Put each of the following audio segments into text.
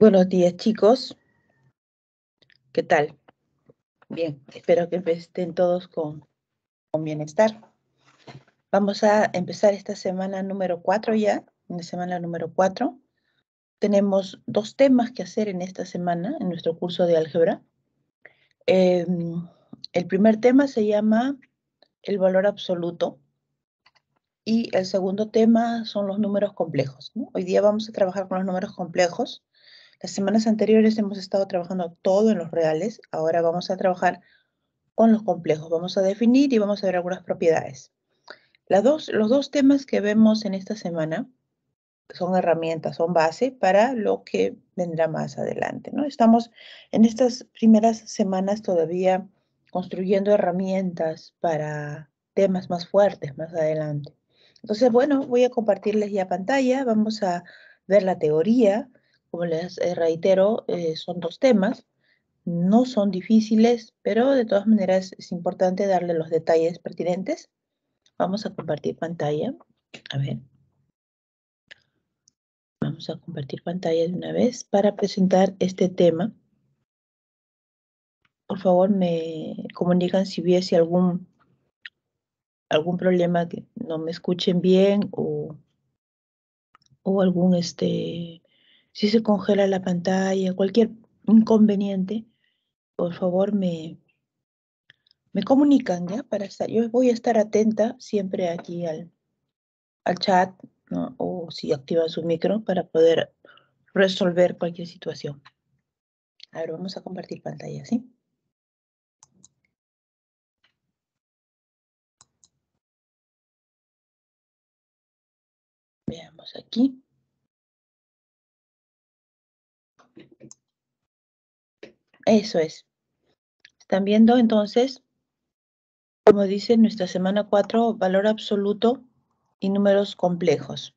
Buenos días, chicos. ¿Qué tal? Bien, espero que estén todos con bienestar. Vamos a empezar esta semana número 4 ya, la semana número 4. Tenemos dos temas que hacer en esta semana, en nuestro curso de álgebra. El primer tema se llama el valor absoluto y el segundo tema son los números complejos, ¿no? Hoy día vamos a trabajar con los números complejos. Las semanas anteriores hemos estado trabajando todo en los reales, ahora vamos a trabajar con los complejos. Vamos a definir y vamos a ver algunas propiedades. Los dos temas que vemos en esta semana son herramientas, son base para lo que vendrá más adelante, ¿no? Estamos en estas primeras semanas todavía construyendo herramientas para temas más fuertes más adelante. Entonces, bueno, voy a compartirles ya pantalla, vamos a ver la teoría. Como les reitero, son dos temas, no son difíciles, pero de todas maneras es importante darle los detalles pertinentes. Vamos a compartir pantalla. A ver. Vamos a compartir pantalla de una vez para presentar este tema. Por favor, me comunican si hubiese algún problema que no me escuchen bien o algún si se congela la pantalla, cualquier inconveniente, por favor me comunican, ¿ya? Yo voy a estar atenta siempre aquí al chat, ¿no? O si activan su micro para poder resolver cualquier situación. A ver, vamos a compartir pantalla, ¿sí? Veamos aquí. Eso es. ¿Están viendo entonces? Como dice nuestra semana 4, valor absoluto y números complejos.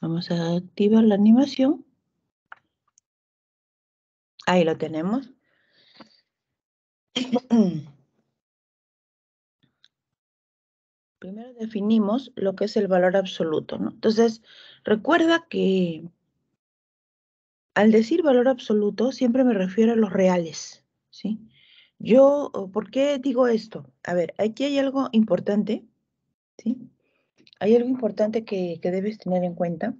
Vamos a activar la animación. Ahí lo tenemos. Primero definimos lo que es el valor absoluto, ¿no? Entonces, recuerda que al decir valor absoluto, siempre me refiero a los reales, ¿sí? ¿Por qué digo esto? A ver, aquí hay algo importante, ¿sí? Hay algo importante que debes tener en cuenta,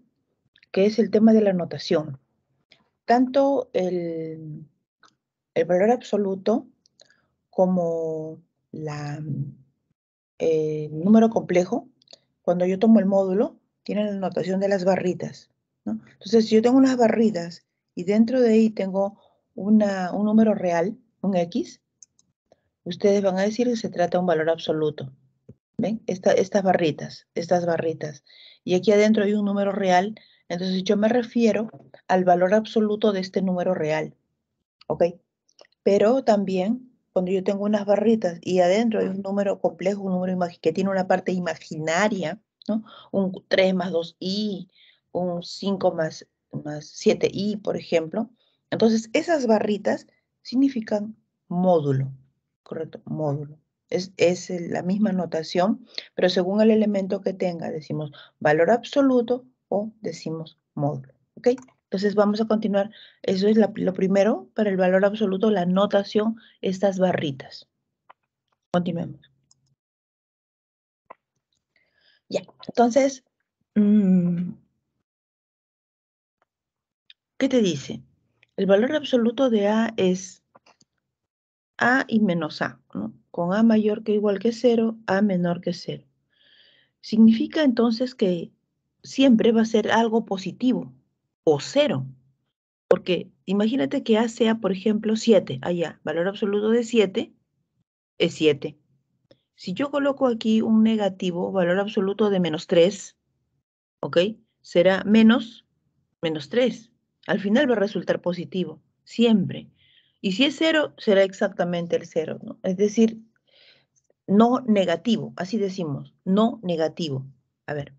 que es el tema de la notación. Tanto el valor absoluto como el número complejo, cuando yo tomo el módulo, tienen la notación de las barritas, ¿no? Entonces, si yo tengo unas barritas y dentro de ahí tengo un número real, un X, ustedes van a decir que se trata de un valor absoluto. ¿Ven? Estas barritas. Y aquí adentro hay un número real, entonces yo me refiero al valor absoluto de este número real. ¿Ok? Pero también, cuando yo tengo unas barritas y adentro hay un número complejo, un número que tiene una parte imaginaria, ¿no? Un 3 más 2i, un 5 más 7i, por ejemplo. Entonces, esas barritas significan módulo, ¿correcto? Módulo. Es la misma notación, pero según el elemento que tenga, decimos valor absoluto o decimos módulo, ¿ok? Entonces, vamos a continuar. Eso es lo primero para el valor absoluto, la notación, estas barritas. Continuemos. Ya, entonces... ¿qué te dice? El valor absoluto de A es A y menos A, ¿no? Con A mayor que o igual que 0, A menor que 0. Significa entonces que siempre va a ser algo positivo o 0. Porque imagínate que A sea, por ejemplo, 7. Allá, valor absoluto de 7 es 7. Si yo coloco aquí un negativo, valor absoluto de menos 3, ¿ok? Será menos 3. Al final va a resultar positivo, siempre. Y si es 0, será exactamente el 0, ¿no? Es decir, no negativo, así decimos, no negativo. A ver.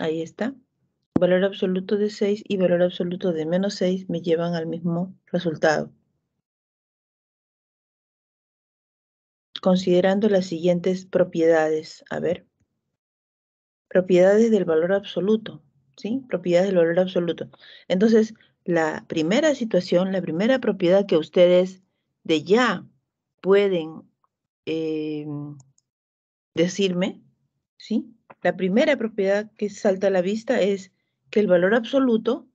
Ahí está. Valor absoluto de 6 y valor absoluto de menos 6 me llevan al mismo resultado. considerando las siguientes propiedades. A ver, propiedades del valor absoluto, ¿sí? Propiedades del valor absoluto. Entonces, la primera situación, la primera propiedad que ustedes de ya pueden decirme, ¿sí? La primera propiedad que salta a la vista es que el valor absoluto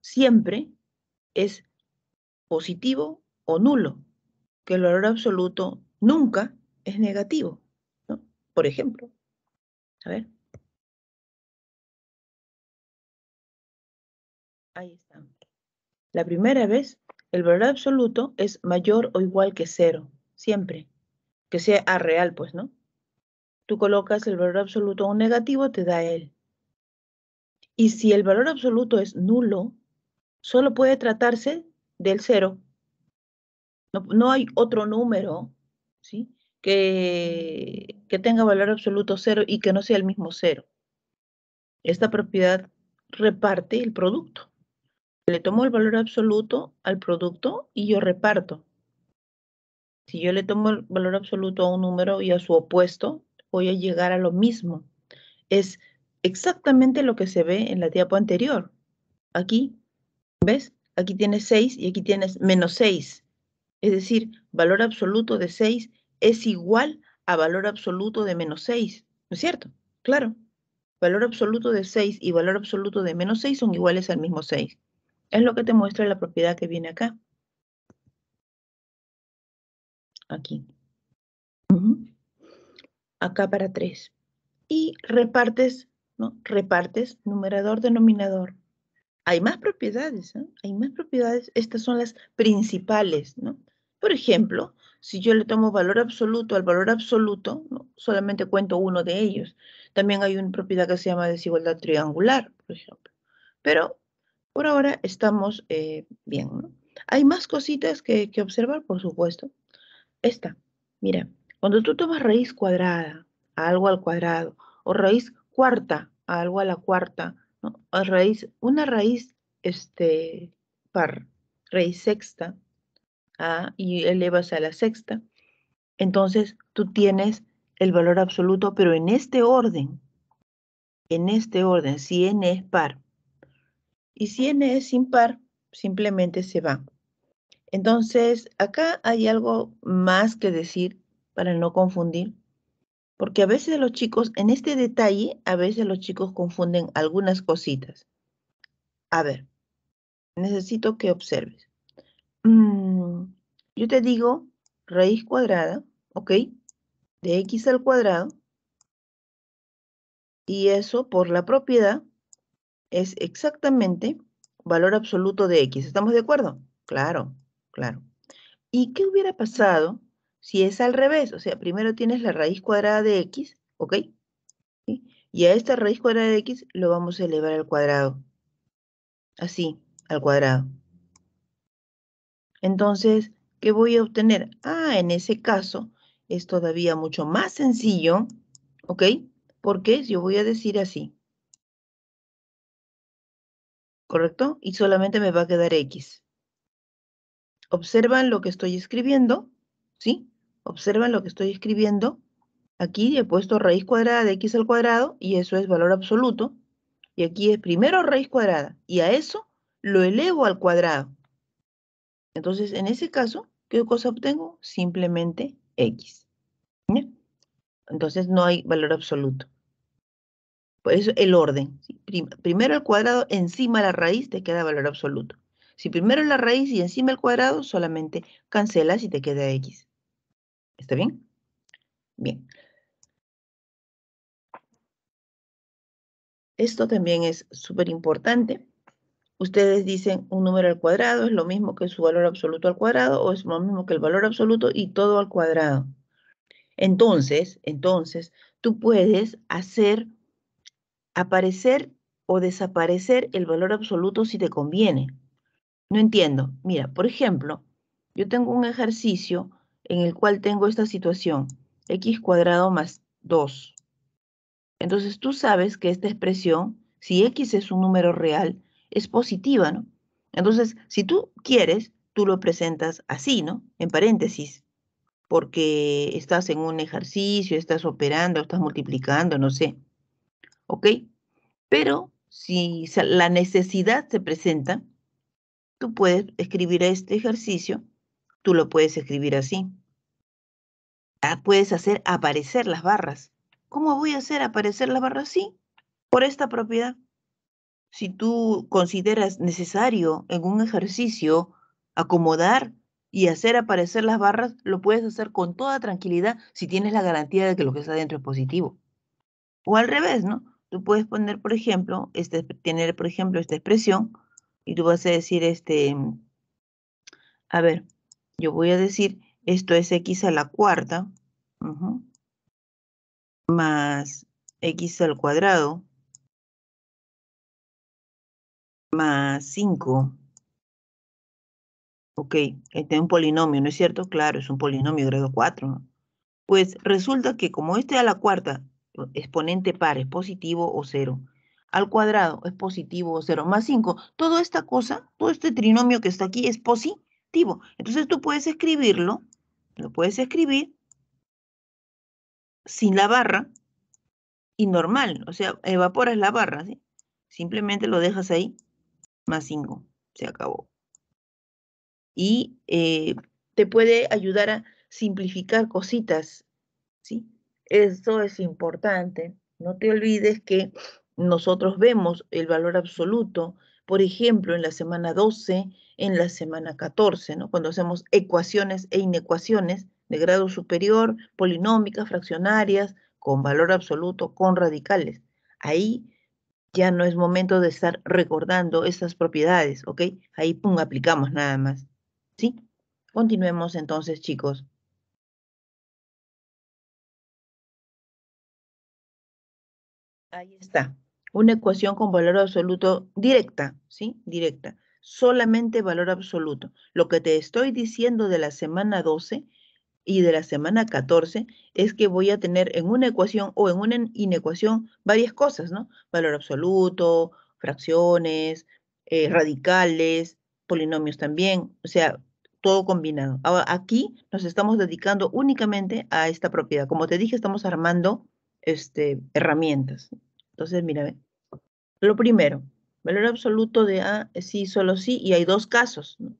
siempre es positivo o nulo, que el valor absoluto nunca es negativo, ¿no? Por ejemplo, a ver. Ahí está. La primera vez, el valor absoluto es mayor o igual que cero, siempre. Que sea A real, pues, ¿no? Tú colocas el valor absoluto a un negativo, te da él. Y si el valor absoluto es nulo, solo puede tratarse del cero. No hay otro número, ¿sí? que tenga valor absoluto cero y que no sea el mismo cero. Esta propiedad reparte el producto. Le tomo el valor absoluto al producto y yo reparto. Si yo le tomo el valor absoluto a un número y a su opuesto, voy a llegar a lo mismo. Es exactamente lo que se ve en la diapo anterior. Aquí, ¿ves? Aquí tienes 6 y aquí tienes menos 6. Es decir, valor absoluto de 6 es igual a valor absoluto de menos 6. ¿No es cierto? Claro. Valor absoluto de 6 y valor absoluto de menos 6 son iguales al mismo 6. Es lo que te muestra la propiedad que viene acá. Aquí. Acá para 3. Y repartes, ¿no? Repartes numerador, denominador. Hay más propiedades, ¿eh? Hay más propiedades. Estas son las principales, ¿no? Por ejemplo, si yo le tomo valor absoluto al valor absoluto, ¿no? Solamente cuento uno de ellos. También hay una propiedad que se llama desigualdad triangular, por ejemplo. Pero por ahora estamos bien, ¿no? Hay más cositas que observar, por supuesto. Esta, mira, cuando tú tomas raíz cuadrada a algo al cuadrado, o raíz cuarta a algo a la cuarta, ¿no? O raíz, una raíz par, raíz sexta, y elevas a la sexta, entonces tú tienes el valor absoluto, pero en este orden. En este orden, si n es par. Y si n es impar, simplemente se va. Entonces, acá hay algo más que decir para no confundir. Porque a veces los chicos, en este detalle, a veces los chicos confunden algunas cositas. A ver, necesito que observes. Yo te digo raíz cuadrada, ¿ok? De x al cuadrado. Y eso, por la propiedad, es exactamente valor absoluto de x. ¿Estamos de acuerdo? Claro, claro. ¿Y qué hubiera pasado si es al revés? O sea, primero tienes la raíz cuadrada de x, ¿ok? ¿Sí? Y a esta raíz cuadrada de x lo vamos a elevar al cuadrado. Así, al cuadrado. Entonces, ¿qué voy a obtener? En ese caso es todavía mucho más sencillo, ¿ok? Porque yo voy a decir así. ¿Correcto? Y solamente me va a quedar x. Observan lo que estoy escribiendo, ¿sí? Observan lo que estoy escribiendo. Aquí he puesto raíz cuadrada de x al cuadrado y eso es valor absoluto. Y aquí es primero raíz cuadrada y a eso lo elevo al cuadrado. Entonces, en ese caso, ¿qué cosa obtengo? Simplemente x. ¿Sí? Entonces, no hay valor absoluto. Por eso el orden, ¿sí? Primero el cuadrado, encima la raíz, te queda valor absoluto. Si primero la raíz y encima el cuadrado, solamente cancelas y te queda x. ¿Está bien? Bien. Esto también es súper importante. Ustedes dicen un número al cuadrado es lo mismo que su valor absoluto al cuadrado o es lo mismo que el valor absoluto y todo al cuadrado. Entonces, tú puedes hacer aparecer o desaparecer el valor absoluto si te conviene. No entiendo. Mira, por ejemplo, yo tengo un ejercicio en el cual tengo esta situación, x cuadrado más 2. Entonces tú sabes que esta expresión, si x es un número real, es positiva, ¿no? Entonces, si tú quieres, tú lo presentas así, ¿no? En paréntesis. porque estás en un ejercicio, estás operando, estás multiplicando, no sé. ¿Ok? Pero si la necesidad se presenta, tú puedes escribir este ejercicio, tú lo puedes escribir así. Puedes hacer aparecer las barras. ¿Cómo voy a hacer aparecer las barras? Sí, por esta propiedad. Si tú consideras necesario en un ejercicio acomodar y hacer aparecer las barras, lo puedes hacer con toda tranquilidad si tienes la garantía de que lo que está dentro es positivo. O al revés, ¿no? Tú puedes poner, por ejemplo, tener, por ejemplo, esta expresión y tú vas a decir, a ver, yo voy a decir, esto es x a la cuarta más x al cuadrado más 5. Ok, este es un polinomio, ¿no es cierto? Claro, es un polinomio grado 4, ¿no? Pues resulta que como este a la cuarta, exponente par es positivo o 0, al cuadrado es positivo o 0, más 5, toda esta cosa, todo este trinomio que está aquí es positivo. Entonces tú puedes escribirlo, lo puedes escribir sin la barra y normal, o sea, evaporas la barra, ¿sí? Simplemente lo dejas ahí, más 5, se acabó. Y te puede ayudar a simplificar cositas, ¿sí? Eso es importante. No te olvides que nosotros vemos el valor absoluto, por ejemplo, en la semana 12, en la semana 14, ¿no? Cuando hacemos ecuaciones e inecuaciones de grado superior, polinómicas, fraccionarias, con valor absoluto, con radicales. Ahí ya no es momento de estar recordando esas propiedades, ¿ok? Ahí, pum, aplicamos nada más, ¿sí? Continuemos entonces, chicos. Ahí está, una ecuación con valor absoluto directa, ¿sí? Directa, solamente valor absoluto. Lo que te estoy diciendo de la semana 12 y de la semana 14 es que voy a tener en una ecuación o en una inecuación varias cosas, ¿no? Valor absoluto, fracciones, radicales, polinomios también, o sea, todo combinado. Ahora, aquí nos estamos dedicando únicamente a esta propiedad. Como te dije, estamos armando herramientas. Entonces, mira, ¿ve? Lo primero, valor absoluto de A es sí, solo sí, y hay dos casos, ¿no?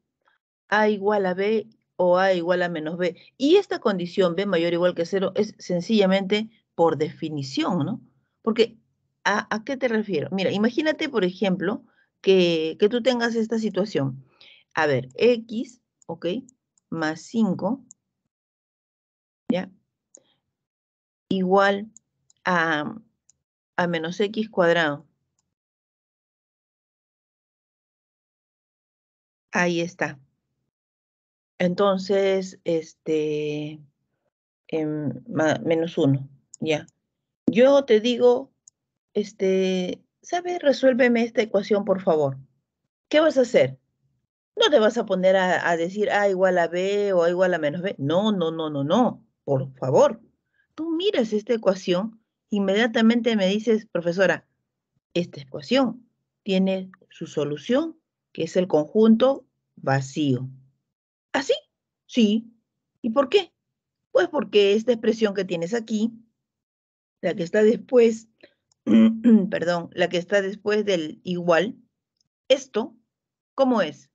A igual a B o A igual a menos B. Y esta condición, B mayor o igual que 0, es sencillamente por definición, ¿no? Porque, ¿a qué te refiero? Mira, imagínate, por ejemplo, que tú tengas esta situación. A ver, X, ¿ok? Más 5, ¿ya? Igual a menos x cuadrado. Ahí está. Entonces, menos 1, ya. Yo te digo, ¿sabes? Resuélveme esta ecuación, por favor. ¿Qué vas a hacer? No te vas a poner a decir A igual a B o A igual a menos B. No, no, no, no, no. Por favor. Tú miras esta ecuación, inmediatamente me dices, profesora, esta ecuación tiene su solución, que es el conjunto vacío. ¿Así? Sí. ¿Y por qué? Pues porque esta expresión que tienes aquí, la que está después, perdón, la que está después del igual, esto, ¿cómo es?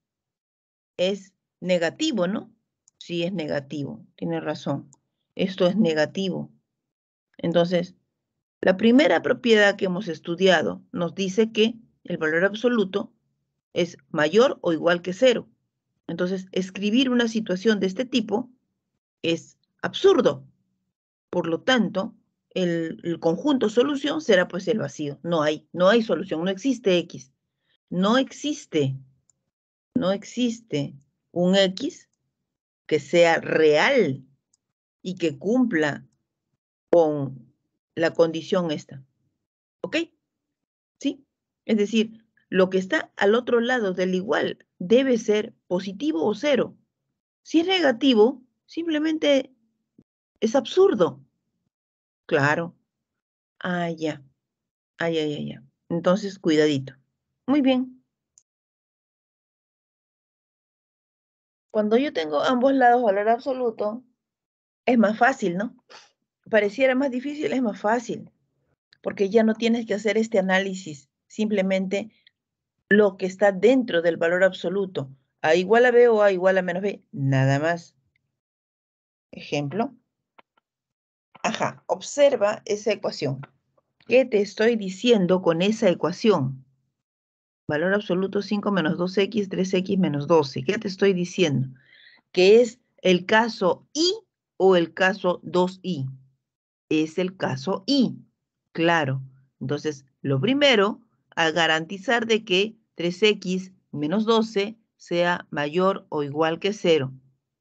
Es negativo, ¿no? Sí, es negativo, tienes razón. Esto es negativo. Entonces, la primera propiedad que hemos estudiado nos dice que el valor absoluto es mayor o igual que 0. Entonces, escribir una situación de este tipo es absurdo. Por lo tanto, el conjunto solución será pues el vacío. No hay solución, no existe X. No existe un X que sea real y que cumpla con la condición esta. ¿Ok? ¿Sí? Es decir, lo que está al otro lado del igual debe ser positivo o 0. Si es negativo, simplemente es absurdo. Claro. Ah, ya. Ay, ay, ay, ya. Entonces, cuidadito. Muy bien. Cuando yo tengo ambos lados valor absoluto, es más fácil, ¿no? Pareciera más difícil, es más fácil, porque ya no tienes que hacer este análisis, simplemente lo que está dentro del valor absoluto, A igual a B o A igual a menos B, nada más. Ejemplo. Ajá, observa esa ecuación. ¿Qué te estoy diciendo con esa ecuación? Valor absoluto 5 menos 2x, 3x menos 12. ¿Qué te estoy diciendo? ¿Que es el caso I o el caso 2i? Es el caso I, claro. Entonces, lo primero, a garantizar de que 3x menos 12 sea mayor o igual que 0.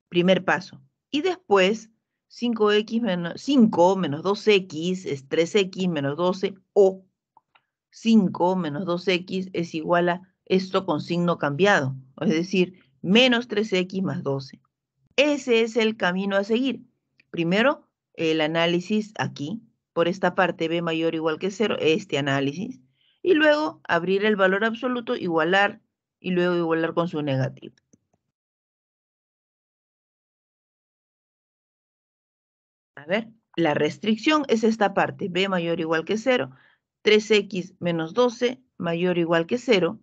Primer paso. Y después, 5 menos 2x es 3x menos 12 o 5 menos 2x es igual a esto con signo cambiado, es decir, menos 3x más 12. Ese es el camino a seguir. Primero, el análisis aquí, por esta parte b mayor o igual que 0, este análisis, y luego abrir el valor absoluto, igualar, y luego igualar con su negativo. A ver, la restricción es esta parte, b mayor o igual que 0, 3x menos 12 mayor o igual que 0.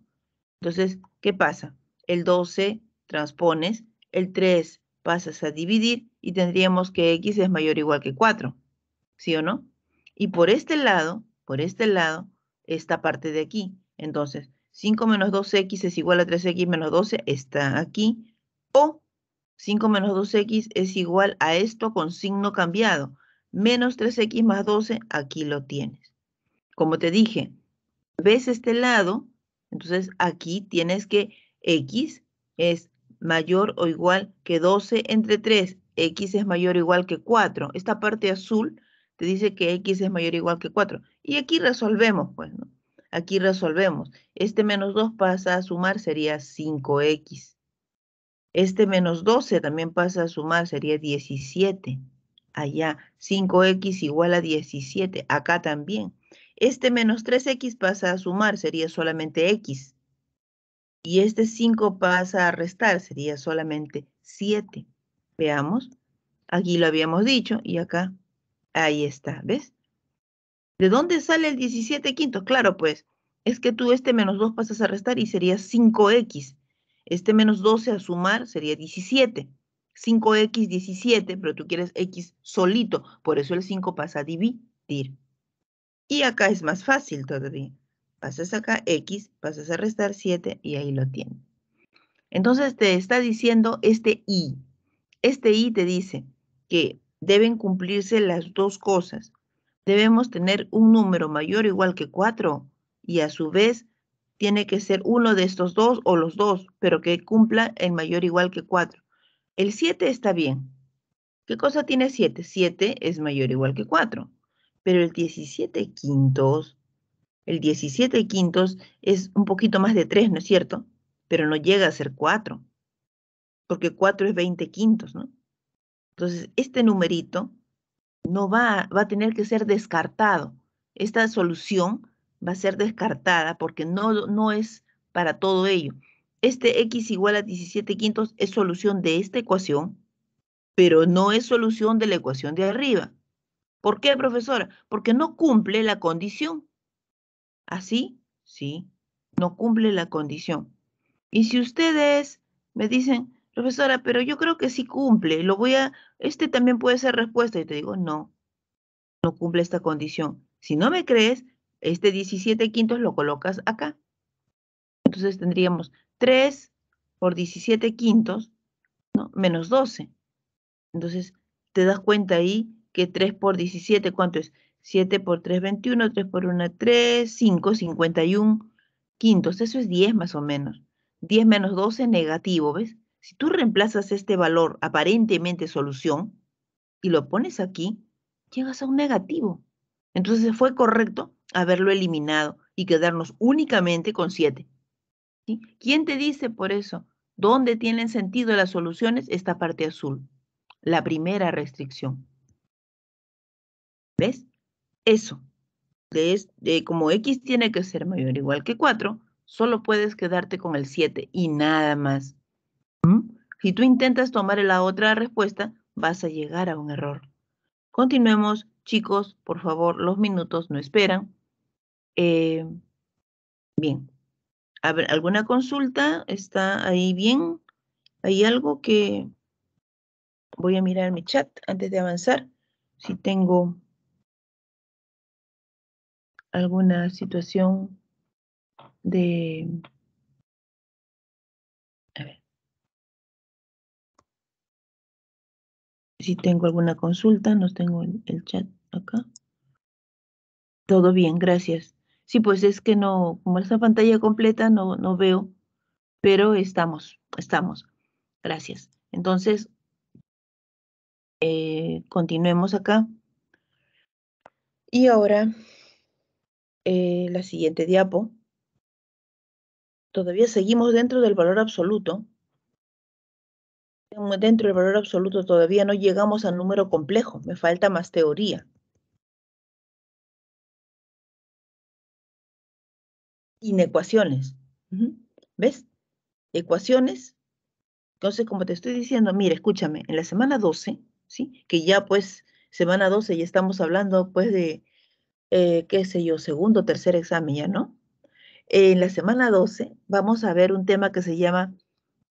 Entonces, ¿qué pasa? El 12 transpones, el 3 pasas a dividir y tendríamos que x es mayor o igual que 4. ¿Sí o no? Y por este lado, esta parte de aquí. Entonces, 5 menos 2x es igual a 3x menos 12, está aquí. O 5 menos 2x es igual a esto con signo cambiado. Menos 3x más 12, aquí lo tienes. Como te dije, ves este lado, entonces aquí tienes que x es mayor o igual que 12 entre 3. X es mayor o igual que 4. Esta parte azul te dice que x es mayor o igual que 4. Y aquí resolvemos, pues, ¿no? Aquí resolvemos. Este menos 2 pasa a sumar, sería 5x. Este menos 12 también pasa a sumar, sería 17. Allá, 5x igual a 17. Acá también. Este menos 3x pasa a sumar, sería solamente x. Y este 5 pasa a restar, sería solamente 7. Veamos, aquí lo habíamos dicho y acá, ahí está, ¿ves? ¿De dónde sale el 17 quintos? Claro, pues, es que tú este menos 2 pasas a restar y sería 5x. Este menos 12 a sumar sería 17. 5x, 17, pero tú quieres x solito, por eso el 5 pasa a dividir. Y acá es más fácil todavía. Pasas acá x, pasas a restar 7 y ahí lo tienes. Entonces te está diciendo este i. Este i te dice que deben cumplirse las dos cosas. Debemos tener un número mayor o igual que 4 y a su vez tiene que ser uno de estos dos o los dos, pero que cumpla el mayor o igual que 4. El 7 está bien. ¿Qué cosa tiene 7? 7 es mayor o igual que 4. Pero el 17 quintos es un poquito más de 3, ¿no es cierto? Pero no llega a ser 4, porque 4 es 20 quintos, ¿no? Entonces, este numerito no va a tener que ser descartado. Esta solución va a ser descartada porque no es para todo ello. Este x igual a 17 quintos es solución de esta ecuación, pero no es solución de la ecuación de arriba. ¿Por qué, profesora? Porque no cumple la condición. ¿Así? Sí, no cumple la condición. Y si ustedes me dicen, profesora, pero yo creo que sí cumple, este también puede ser respuesta. Y te digo, no cumple esta condición. Si no me crees, este 17 quintos lo colocas acá. Entonces tendríamos 3 por 17 quintos, ¿no? Menos 12. Entonces, te das cuenta ahí, que 3 por 17, ¿cuánto es? 7 por 3, 21, 3 por 1, 3, 5, 51 quintos. Eso es 10 más o menos. 10 menos 12, negativo, ¿ves? Si tú reemplazas este valor, aparentemente solución, y lo pones aquí, llegas a un negativo. Entonces fue correcto haberlo eliminado y quedarnos únicamente con 7. ¿Sí? ¿Quién te dice por eso? ¿Dónde tienen sentido las soluciones? Esta parte azul, la primera restricción. ¿Ves? Eso. Como x tiene que ser mayor o igual que 4, solo puedes quedarte con el 7 y nada más. Si tú intentas tomar la otra respuesta, vas a llegar a un error. Continuemos, chicos, por favor, los minutos no esperan. Bien. A ver, ¿alguna consulta? ¿Está ahí bien? ¿Hay algo que...? Voy a mirar mi chat antes de avanzar. Si tengo alguna situación de... A ver. Si tengo alguna consulta, no tengo el chat acá. Todo bien, gracias. Sí, pues es que no, como es la pantalla completa, no veo, pero estamos. Gracias. Entonces, continuemos acá. Y ahora, la siguiente diapo. Todavía seguimos dentro del valor absoluto. Dentro del valor absoluto todavía no llegamos al número complejo. Me falta más teoría. Inecuaciones. ¿Ves? Ecuaciones. Entonces, como te estoy diciendo, mira, escúchame, en la semana 12, ¿sí? Que ya pues, semana 12 ya estamos hablando pues de, qué sé yo, segundo, tercer examen ya, ¿no? En la semana 12 vamos a ver un tema que se llama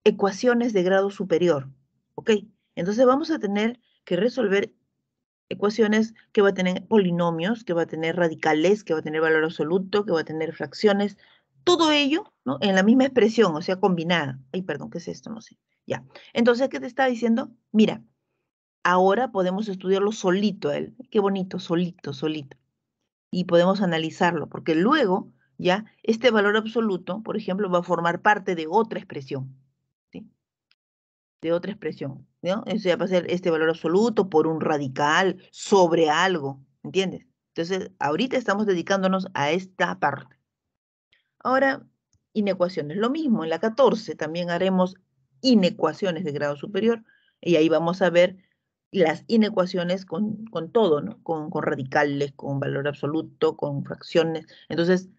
ecuaciones de grado superior, ¿ok? Entonces vamos a tener que resolver ecuaciones que va a tener polinomios, que va a tener radicales, que va a tener valor absoluto, que va a tener fracciones, todo ello, ¿no? En la misma expresión, o sea, combinada. Ay, perdón, ¿qué es esto? No sé. Ya. Entonces, ¿qué te estaba diciendo? Mira, ahora podemos estudiarlo solito a él. Qué bonito, solito. Y podemos analizarlo, porque luego, ya, este valor absoluto, por ejemplo, va a formar parte de otra expresión, ¿sí? De otra expresión, ¿no? O sea, va a ser este valor absoluto por un radical sobre algo, ¿entiendes? Entonces, ahorita estamos dedicándonos a esta parte. Ahora, inecuaciones. Lo mismo, en la 14 también haremos inecuaciones de grado superior y ahí vamos a ver las inecuaciones con todo, ¿no? Con radicales, con valor absoluto, con fracciones. Entonces,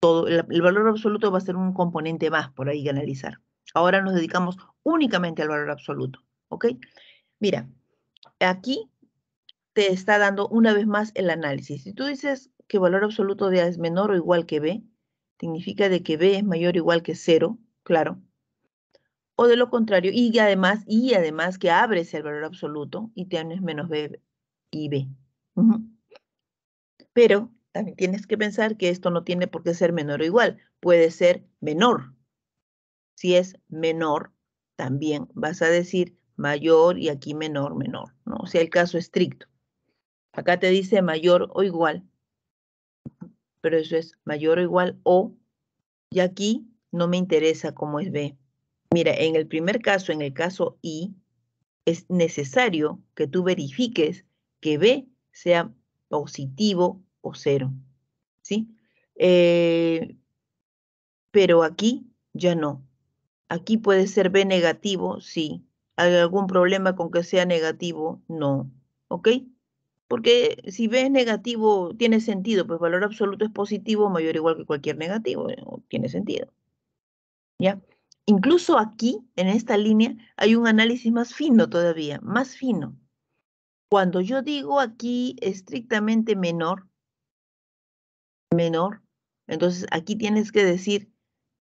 todo el valor absoluto va a ser un componente más por ahí que analizar. Ahora nos dedicamos únicamente al valor absoluto, ¿ok? Mira, aquí te está dando una vez más el análisis. Si tú dices que valor absoluto de A es menor o igual que B, significa de que B es mayor o igual que 0, claro. O de lo contrario, y además que abres el valor absoluto y tienes menos B y B. Pero también tienes que pensar que esto no tiene por qué ser menor o igual, puede ser menor. Si es menor, también vas a decir mayor y aquí menor, ¿no? O sea, el caso estricto. Acá te dice mayor o igual, pero eso es mayor o igual o, y aquí no me interesa cómo es B. Mira, en el primer caso, en el caso I, es necesario que tú verifiques que B sea positivo o cero, ¿sí? Pero aquí ya no. Aquí puede ser B negativo, sí. ¿Hay algún problema con que sea negativo? No, ¿ok? Porque si B es negativo, tiene sentido, pues valor absoluto es positivo, mayor o igual que cualquier negativo, tiene sentido. ¿Ya? Incluso aquí, en esta línea, hay un análisis más fino todavía, más fino. Cuando yo digo aquí estrictamente menor, entonces aquí tienes que decir,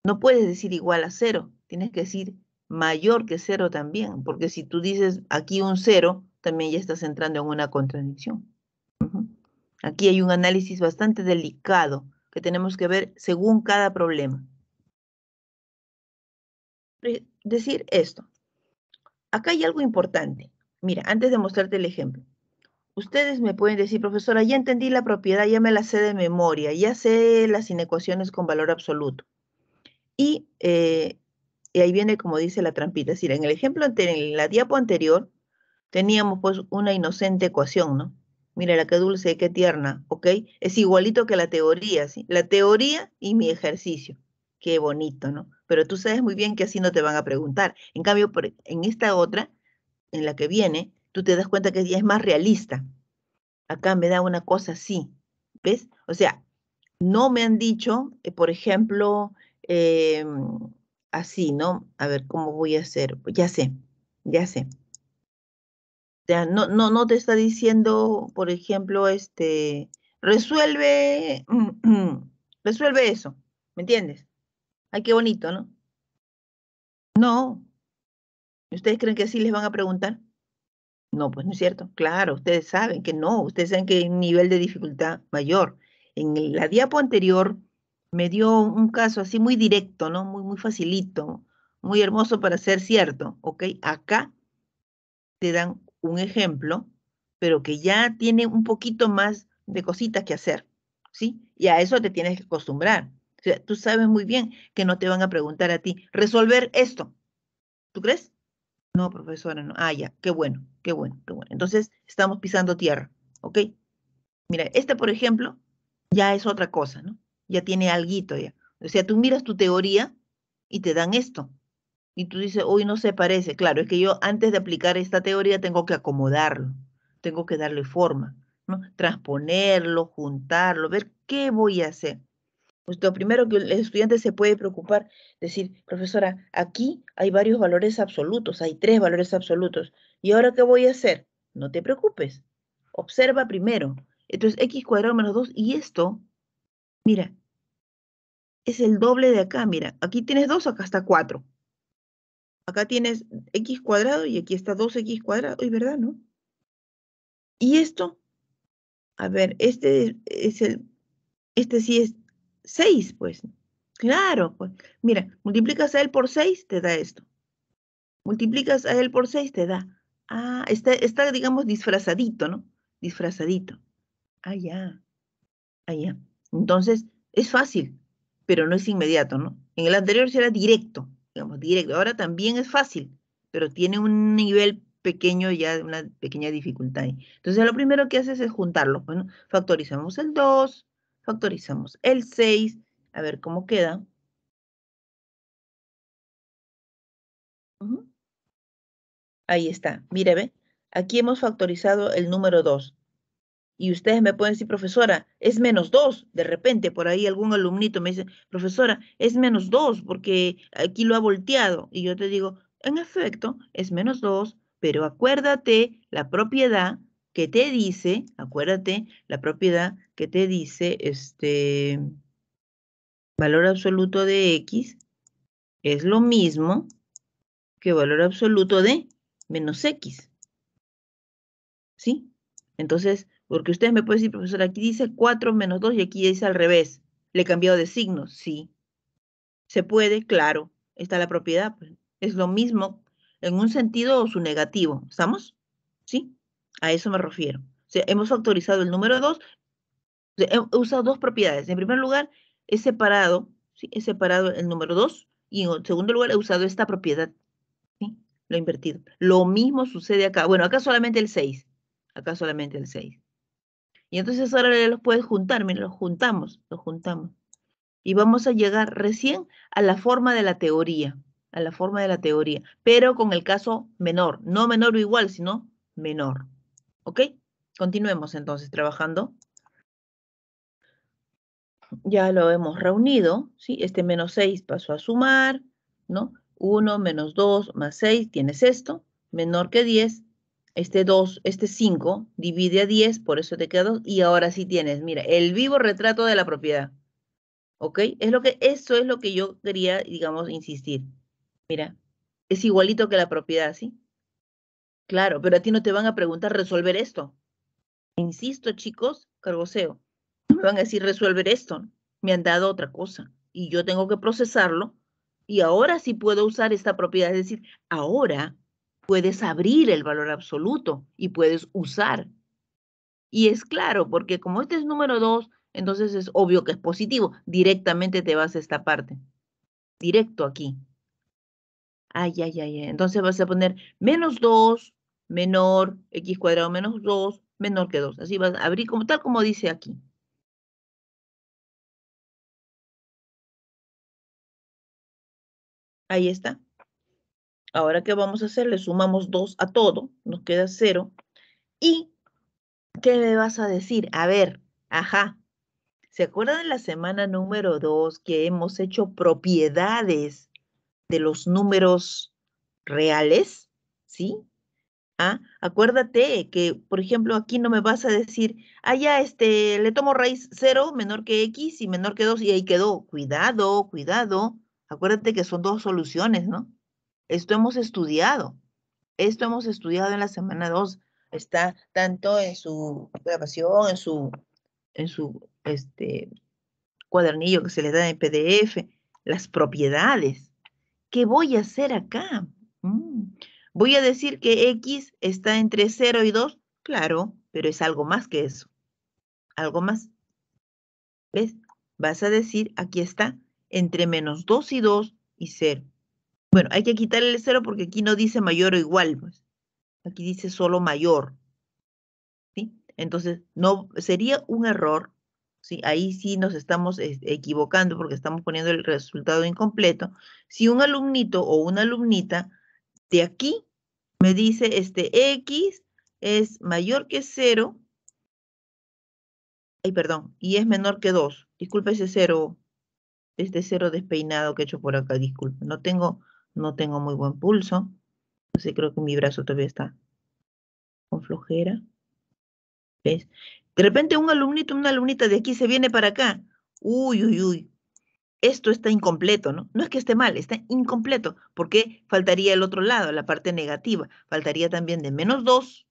no puedes decir igual a cero, tienes que decir mayor que cero también, porque si tú dices aquí un cero, también ya estás entrando en una contradicción. Aquí hay un análisis bastante delicado que tenemos que ver según cada problema. Decir esto. Acá hay algo importante. Mira, antes de mostrarte el ejemplo. Ustedes me pueden decir, profesora, ya entendí la propiedad, ya me la sé de memoria, ya sé las inecuaciones con valor absoluto. Y ahí viene, como dice la trampita. Es decir, en el ejemplo anterior, en la diapo anterior, teníamos pues una inocente ecuación, ¿no? Mira, la que dulce, qué tierna, ¿ok? Es igualito que la teoría, ¿sí? La teoría y mi ejercicio. Qué bonito, ¿no? Pero tú sabes muy bien que así no te van a preguntar. En cambio, en esta otra, en la que viene, tú te das cuenta que ya es más realista. Acá me da una cosa así, ¿ves? O sea, no me han dicho, por ejemplo, así, ¿no? A ver, ¿cómo voy a hacer? Ya sé. sea, no te está diciendo, por ejemplo, resuelve eso, ¿me entiendes? Ay, qué bonito, ¿no? No. ¿Ustedes creen que así les van a preguntar? No, pues no es cierto. Claro, ustedes saben que no. Ustedes saben que hay un nivel de dificultad mayor. En la diapo anterior me dio un caso así muy directo, ¿no? Muy facilito, muy hermoso para ser cierto, ¿ok? Acá te dan un ejemplo, pero que ya tiene un poquito más de cositas que hacer, ¿sí? Y a eso te tienes que acostumbrar. O sea, tú sabes muy bien que no te van a preguntar a ti, resolver esto. ¿Tú crees? No, profesora, no. Ah, ya, qué bueno, qué bueno, qué bueno. Entonces, estamos pisando tierra, ¿ok? Mira, por ejemplo, ya es otra cosa, ¿no? Ya tiene alguito ya. O sea, tú miras tu teoría y te dan esto. Y tú dices, uy, no se parece. Claro, es que yo antes de aplicar esta teoría tengo que acomodarlo. Tengo que darle forma, ¿no? Transponerlo, juntarlo, ver qué voy a hacer. Pues lo primero que el estudiante se puede preocupar, decir, profesora, aquí hay varios valores absolutos, hay 3 valores absolutos. ¿Y ahora qué voy a hacer? No te preocupes. Observa primero. Entonces, x cuadrado menos 2, y esto, mira, es el doble de acá, mira. Aquí tienes 2, acá está 4. Acá tienes x cuadrado y aquí está 2x cuadrado. ¿Es verdad, no? Y esto, a ver, este sí es 6, pues. Claro, pues. Mira, multiplicas a él por 6, te da esto. Multiplicas a él por 6, te da. Ah, está digamos, disfrazadito, ¿no? Disfrazadito. Ah, ya. Ah, ya. Entonces, es fácil, pero no es inmediato, ¿no? En el anterior sí era directo, digamos, directo. Ahora también es fácil, pero tiene un nivel pequeño ya, una pequeña dificultad ahí. Entonces, lo primero que haces es juntarlo. Bueno, factorizamos el 2. Factorizamos el 6. A ver cómo queda. Ahí está. Mire, ve. Aquí hemos factorizado el número 2. Y ustedes me pueden decir, profesora, es menos 2. De repente, por ahí algún alumnito me dice, profesora, es menos 2 porque aquí lo ha volteado. Y yo te digo, en efecto, es menos 2, pero acuérdate la propiedad que te dice, acuérdate, la propiedad que te dice, valor absoluto de x es lo mismo que valor absoluto de menos x. ¿Sí? Entonces, porque ustedes me pueden decir, profesor, aquí dice 4 menos 2 y aquí dice al revés. ¿Le he cambiado de signo? Sí. ¿Se puede? Claro. Está la propiedad. Es lo mismo en un sentido o su negativo. ¿Estamos? ¿Sí? A eso me refiero. O sea, hemos factorizado el número 2. O sea, he usado 2 propiedades. En primer lugar, he separado, ¿sí? He separado el número 2. Y en segundo lugar, he usado esta propiedad. ¿Sí? Lo he invertido. Lo mismo sucede acá. Bueno, acá solamente el 6. Acá solamente el 6. Y entonces ahora los puedes juntar. Miren, los juntamos. Los juntamos. Y vamos a llegar recién a la forma de la teoría. A la forma de la teoría. Pero con el caso menor. No menor o igual, sino menor. ¿Ok? Continuemos entonces trabajando. Ya lo hemos reunido, ¿sí? Menos 6 pasó a sumar, ¿no? 1 menos 2 más 6, tienes esto, menor que 10. 2, 5, divide a 10, por eso te queda 2. Y ahora sí tienes, mira, el vivo retrato de la propiedad. ¿Ok? Eso es lo que yo quería, digamos, insistir. Mira, es igualito que la propiedad, ¿sí? Claro, pero a ti no te van a preguntar resolver esto. Insisto, chicos, cargoseo. No me van a decir resolver esto. Me han dado otra cosa. Y yo tengo que procesarlo. Y ahora sí puedo usar esta propiedad. Es decir, ahora puedes abrir el valor absoluto y puedes usar. Y es claro, porque como este es número 2, entonces es obvio que es positivo. Directamente te vas a esta parte. Directo aquí. Ay, ay, ay. Entonces vas a poner menos 2. Menor, x cuadrado menos 2, menor que 2. Así vas a abrir como tal como dice aquí. Ahí está. Ahora, ¿qué vamos a hacer? Le sumamos 2 a todo. Nos queda 0. ¿Y qué me vas a decir? A ver, ajá. ¿Se acuerdan de la semana número 2 que hemos hecho propiedades de los números reales? ¿Sí? ¿Ah? Acuérdate que, por ejemplo, aquí no me vas a decir, ah, ya, le tomo raíz 0 menor que x y menor que 2 y ahí quedó. Cuidado, cuidado. Acuérdate que son dos soluciones, ¿no? Esto hemos estudiado. Esto hemos estudiado en la semana 2. Está tanto en su grabación, en su cuadernillo que se le da en PDF, las propiedades. ¿Qué voy a hacer acá? ¿Voy a decir que X está entre 0 y 2? Claro, pero es algo más que eso. Algo más. ¿Ves? Vas a decir, aquí está, entre menos 2 y 2 y 0. Bueno, hay que quitarle el 0 porque aquí no dice mayor o igual. Pues. Aquí dice solo mayor. ¿Sí? Entonces, no, sería un error. ¿Sí? Ahí sí nos estamos equivocando porque estamos poniendo el resultado incompleto. Si un alumnito o una alumnita de aquí me dice, X es mayor que 0. Ay, perdón, y es menor que 2. Disculpe ese 0, este 0 despeinado que he hecho por acá, disculpe. No tengo muy buen pulso. No sé, creo que mi brazo todavía está con flojera. ¿Ves? De repente un alumnito, una alumnita de aquí se viene para acá. Uy, uy, uy. Esto está incompleto, ¿no? No es que esté mal, está incompleto, porque faltaría el otro lado, la parte negativa. Faltaría también de menos 2,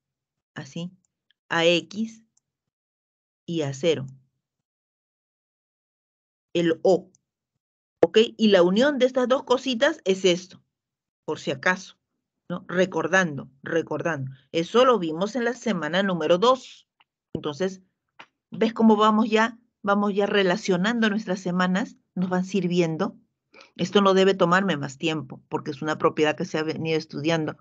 así, a X y a 0. El O, ¿ok? Y la unión de estas dos cositas es esto, por si acaso, ¿no? Recordando, recordando. Eso lo vimos en la semana número 2. Entonces, ¿ves cómo vamos ya? Vamos ya relacionando nuestras semanas, nos van sirviendo. Esto no debe tomarme más tiempo, porque es una propiedad que se ha venido estudiando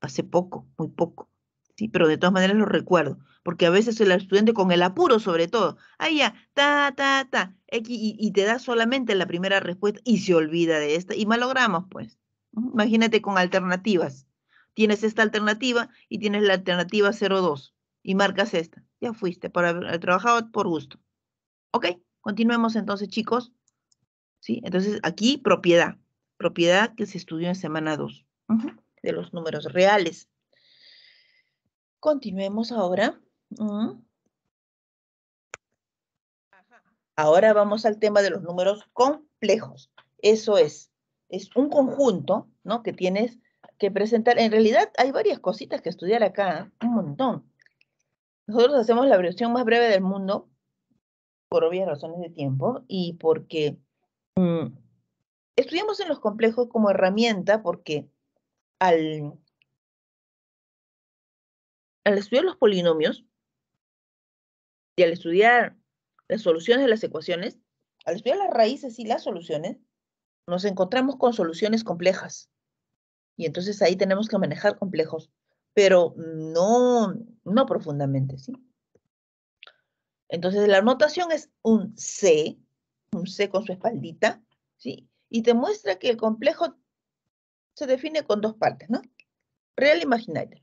hace poco, muy poco. Sí, pero de todas maneras lo recuerdo, porque a veces el estudiante con el apuro sobre todo, ahí ya, ta, ta, ta, X, y te da solamente la primera respuesta y se olvida de esta, y malogramos pues. Imagínate con alternativas. Tienes esta alternativa y tienes la alternativa 0,2 y marcas esta. Ya fuiste, por haber trabajado por gusto. Ok, continuemos entonces, chicos. ¿Sí? Entonces, aquí propiedad. Propiedad que se estudió en semana 2. De los números reales. Continuemos ahora. Ahora vamos al tema de los números complejos. Eso es un conjunto, ¿no? Que tienes que presentar. En realidad, hay varias cositas que estudiar acá. ¿Eh? Un montón. Nosotros hacemos la versión más breve del mundo, por obvias razones de tiempo, y porque estudiamos en los complejos como herramienta, porque al estudiar los polinomios y al estudiar las soluciones de las ecuaciones, al estudiar las raíces y las soluciones, nos encontramos con soluciones complejas. Y entonces ahí tenemos que manejar complejos, pero no profundamente, ¿sí? Entonces, la notación es un C con su espaldita, ¿sí? Y te muestra que el complejo se define con dos partes, ¿no? Real e imaginaria.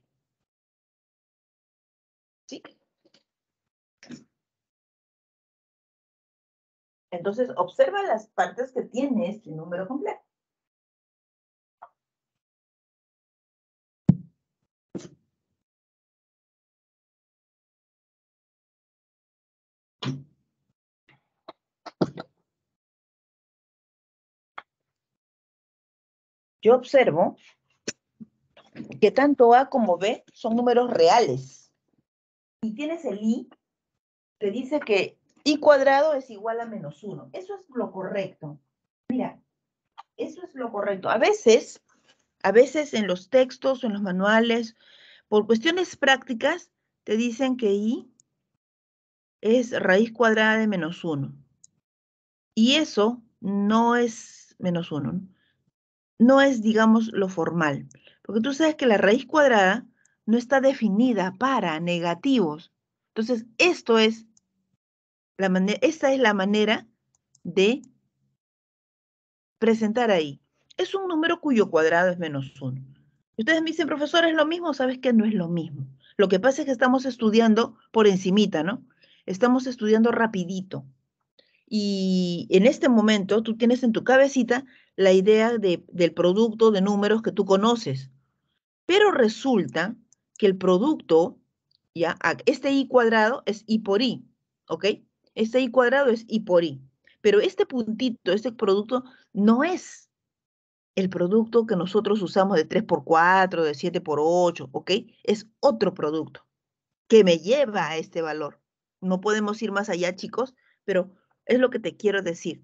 ¿Sí? Entonces, observa las partes que tiene este número complejo. Yo observo que tanto A como B son números reales. Y tienes el I, te dice que I cuadrado es igual a menos 1. Eso es lo correcto. Mira, eso es lo correcto. A veces en los textos, en los manuales, por cuestiones prácticas, te dicen que I es raíz cuadrada de menos 1. Y eso no es menos 1, ¿no? No es, digamos, lo formal. Porque tú sabes que la raíz cuadrada no está definida para negativos. Entonces, esta es la manera de presentar ahí. Es un número cuyo cuadrado es menos 1. Ustedes me dicen, profesor, ¿es lo mismo? ¿Sabes que no es lo mismo? Lo que pasa es que estamos estudiando por encimita, ¿no? Estamos estudiando rapidito. Y en este momento tú tienes en tu cabecita la idea del producto de números que tú conoces. Pero resulta que el producto, ¿ya? Este i cuadrado es i por i, ¿ok? Este i cuadrado es i por i. Pero este puntito, este producto, no es el producto que nosotros usamos de 3×4, de 7×8, ¿ok? Es otro producto que me lleva a este valor. No podemos ir más allá, chicos, pero es lo que te quiero decir.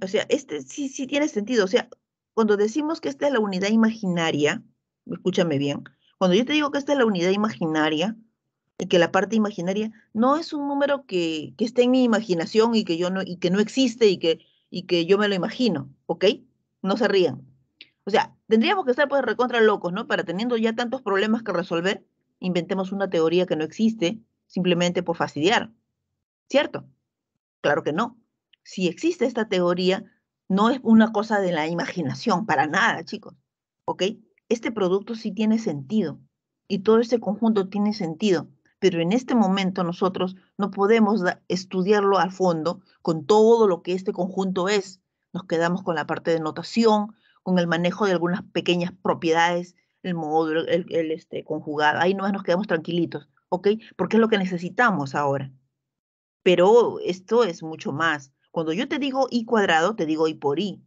O sea, este sí tiene sentido. O sea, cuando decimos que esta es la unidad imaginaria, escúchame bien, cuando yo te digo que esta es la unidad imaginaria, y que la parte imaginaria no es un número que esté en mi imaginación y que yo no, y que no existe y que yo me lo imagino, ¿ok? No se rían. O sea, tendríamos que estar pues recontra locos, ¿no? Para teniendo ya tantos problemas que resolver, inventemos una teoría que no existe simplemente por fastidiar, ¿cierto? Claro que no. Si existe esta teoría, no es una cosa de la imaginación, para nada, chicos, ¿ok? Este producto sí tiene sentido y todo este conjunto tiene sentido. Pero en este momento nosotros no podemos estudiarlo al fondo con todo lo que este conjunto es. Nos quedamos con la parte de notación, con el manejo de algunas pequeñas propiedades, el módulo, el conjugado. Ahí nomás nos quedamos tranquilitos, ¿ok? Porque es lo que necesitamos ahora. Pero esto es mucho más. Cuando yo te digo i cuadrado, te digo i por i.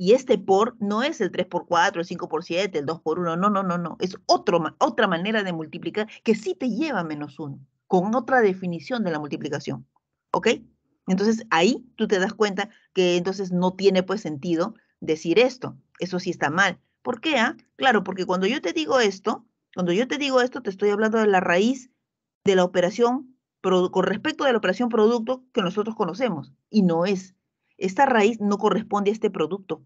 Y este por no es el 3×4, el 5×7, el 2×1. No, no, no, no. Es otra manera de multiplicar que sí te lleva a -1, con otra definición de la multiplicación. ¿Ok? Entonces, ahí tú te das cuenta que entonces no tiene pues sentido decir esto. Eso sí está mal. ¿Por qué? Claro, porque cuando yo te digo esto, te estoy hablando de la raíz de la operación con respecto de la operación producto que nosotros conocemos. Y no es. Esta raíz no corresponde a este producto.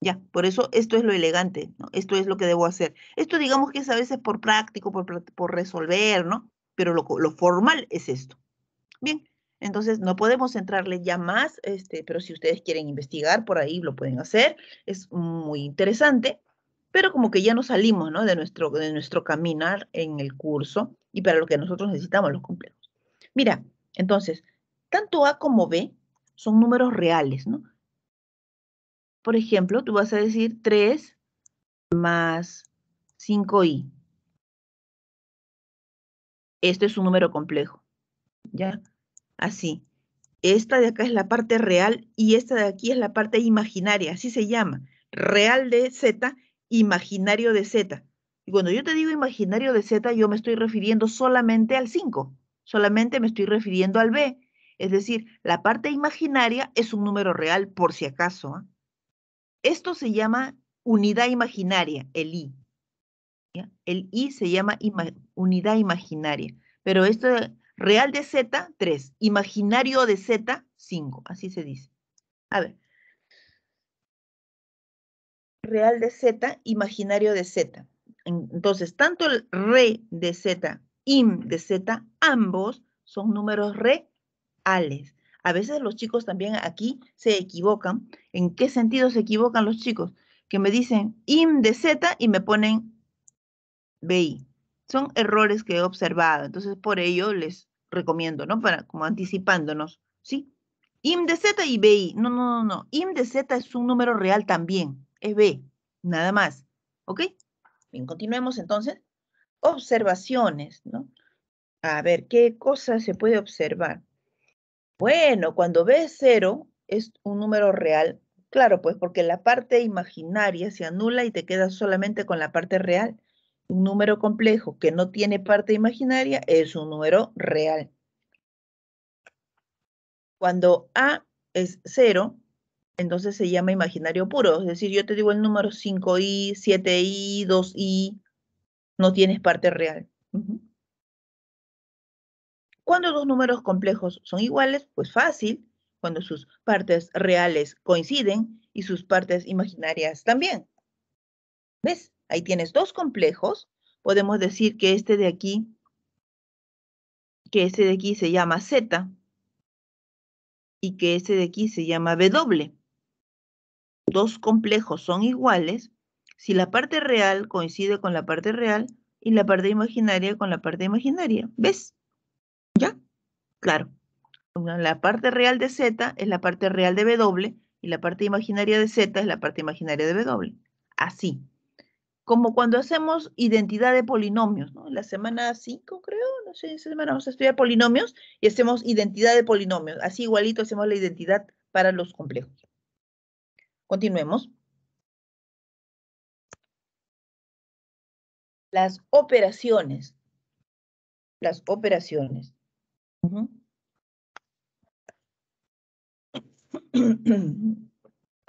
Ya, por eso esto es lo elegante, ¿no? Esto es lo que debo hacer. Esto digamos que es a veces por práctico, por resolver, ¿no? Pero lo formal es esto. Bien, entonces no podemos entrarle ya más, pero si ustedes quieren investigar, por ahí lo pueden hacer. Es muy interesante, pero como que ya nos salimos, ¿no? De nuestro caminar en el curso y para lo que nosotros necesitamos los complejos. Mira, entonces, tanto A como B son números reales, ¿no? Por ejemplo, tú vas a decir 3 más 5i. Este es un número complejo, ¿ya? Así. Esta de acá es la parte real y esta de aquí es la parte imaginaria, así se llama. Real de z, imaginario de z. Y cuando yo te digo imaginario de z, yo me estoy refiriendo solamente al 5. Solamente me estoy refiriendo al b. Es decir, la parte imaginaria es un número real, por si acaso, ¿eh? Esto se llama unidad imaginaria, el i. ¿Ya? El i se llama unidad imaginaria. Pero esto es real de z, 3. Imaginario de z, 5. Así se dice. A ver. Real de z, imaginario de z. Entonces, tanto el re de z, im de z, ambos son números reales. A veces los chicos también aquí se equivocan. ¿En qué sentido se equivocan los chicos? Que me dicen im de z y me ponen bi. Son errores que he observado. Entonces, por ello les recomiendo, ¿no? Para, como anticipándonos, ¿sí? Im de z y bi. No, no, no, no. Im de z es un número real también. Es b. Nada más. ¿Ok? Bien, continuemos entonces. Observaciones, ¿no? A ver, ¿qué cosa se puede observar? Bueno, cuando B es 0, es un número real. Claro, pues, porque la parte imaginaria se anula y te quedas solamente con la parte real. Un número complejo que no tiene parte imaginaria es un número real. Cuando A es 0, entonces se llama imaginario puro. Es decir, yo te digo el número 5i, 7i, 2i, no tienes parte real. Cuando dos números complejos son iguales, pues fácil, cuando sus partes reales coinciden y sus partes imaginarias también. ¿Ves? Ahí tienes dos complejos. Podemos decir que este de aquí se llama Z y que este de aquí se llama W. Dos complejos son iguales si la parte real coincide con la parte real y la parte imaginaria con la parte imaginaria. ¿Ves? ¿Ya? Claro. La parte real de Z es la parte real de W y la parte imaginaria de Z es la parte imaginaria de W. Así. como cuando hacemos identidad de polinomios, ¿no? En la semana 5, creo, no sé, esta semana vamos a estudiar polinomios y hacemos identidad de polinomios. Así igualito hacemos la identidad para los complejos. Continuemos. Las operaciones. Las operaciones.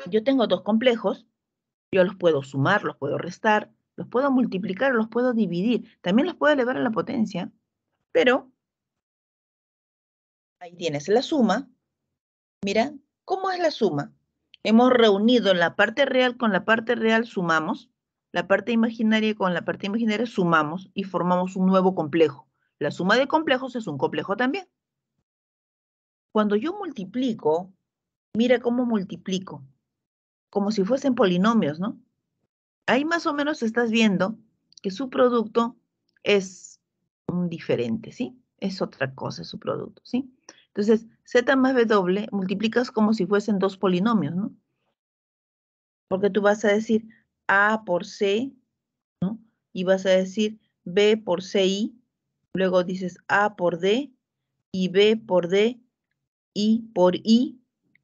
Yo tengo dos complejos. Yo los puedo sumar, los puedo restar, los puedo multiplicar, los puedo dividir. También los puedo elevar a la potencia. Pero, ahí tienes la suma. Mira, ¿cómo es la suma? Hemos reunido la parte real con la parte real, sumamos. La parte imaginaria con la parte imaginaria, sumamos y formamos un nuevo complejo. La suma de complejos es un complejo también. Cuando yo multiplico, mira cómo multiplico. Como si fuesen polinomios, ¿no? Ahí más o menos estás viendo que su producto es diferente, ¿sí? Es otra cosa su producto, ¿sí? Entonces, Z más W multiplicas como si fuesen dos polinomios, ¿no? Porque tú vas a decir A por C, ¿no? Y vas a decir B por CI, luego dices A por D, y B por D, I por I,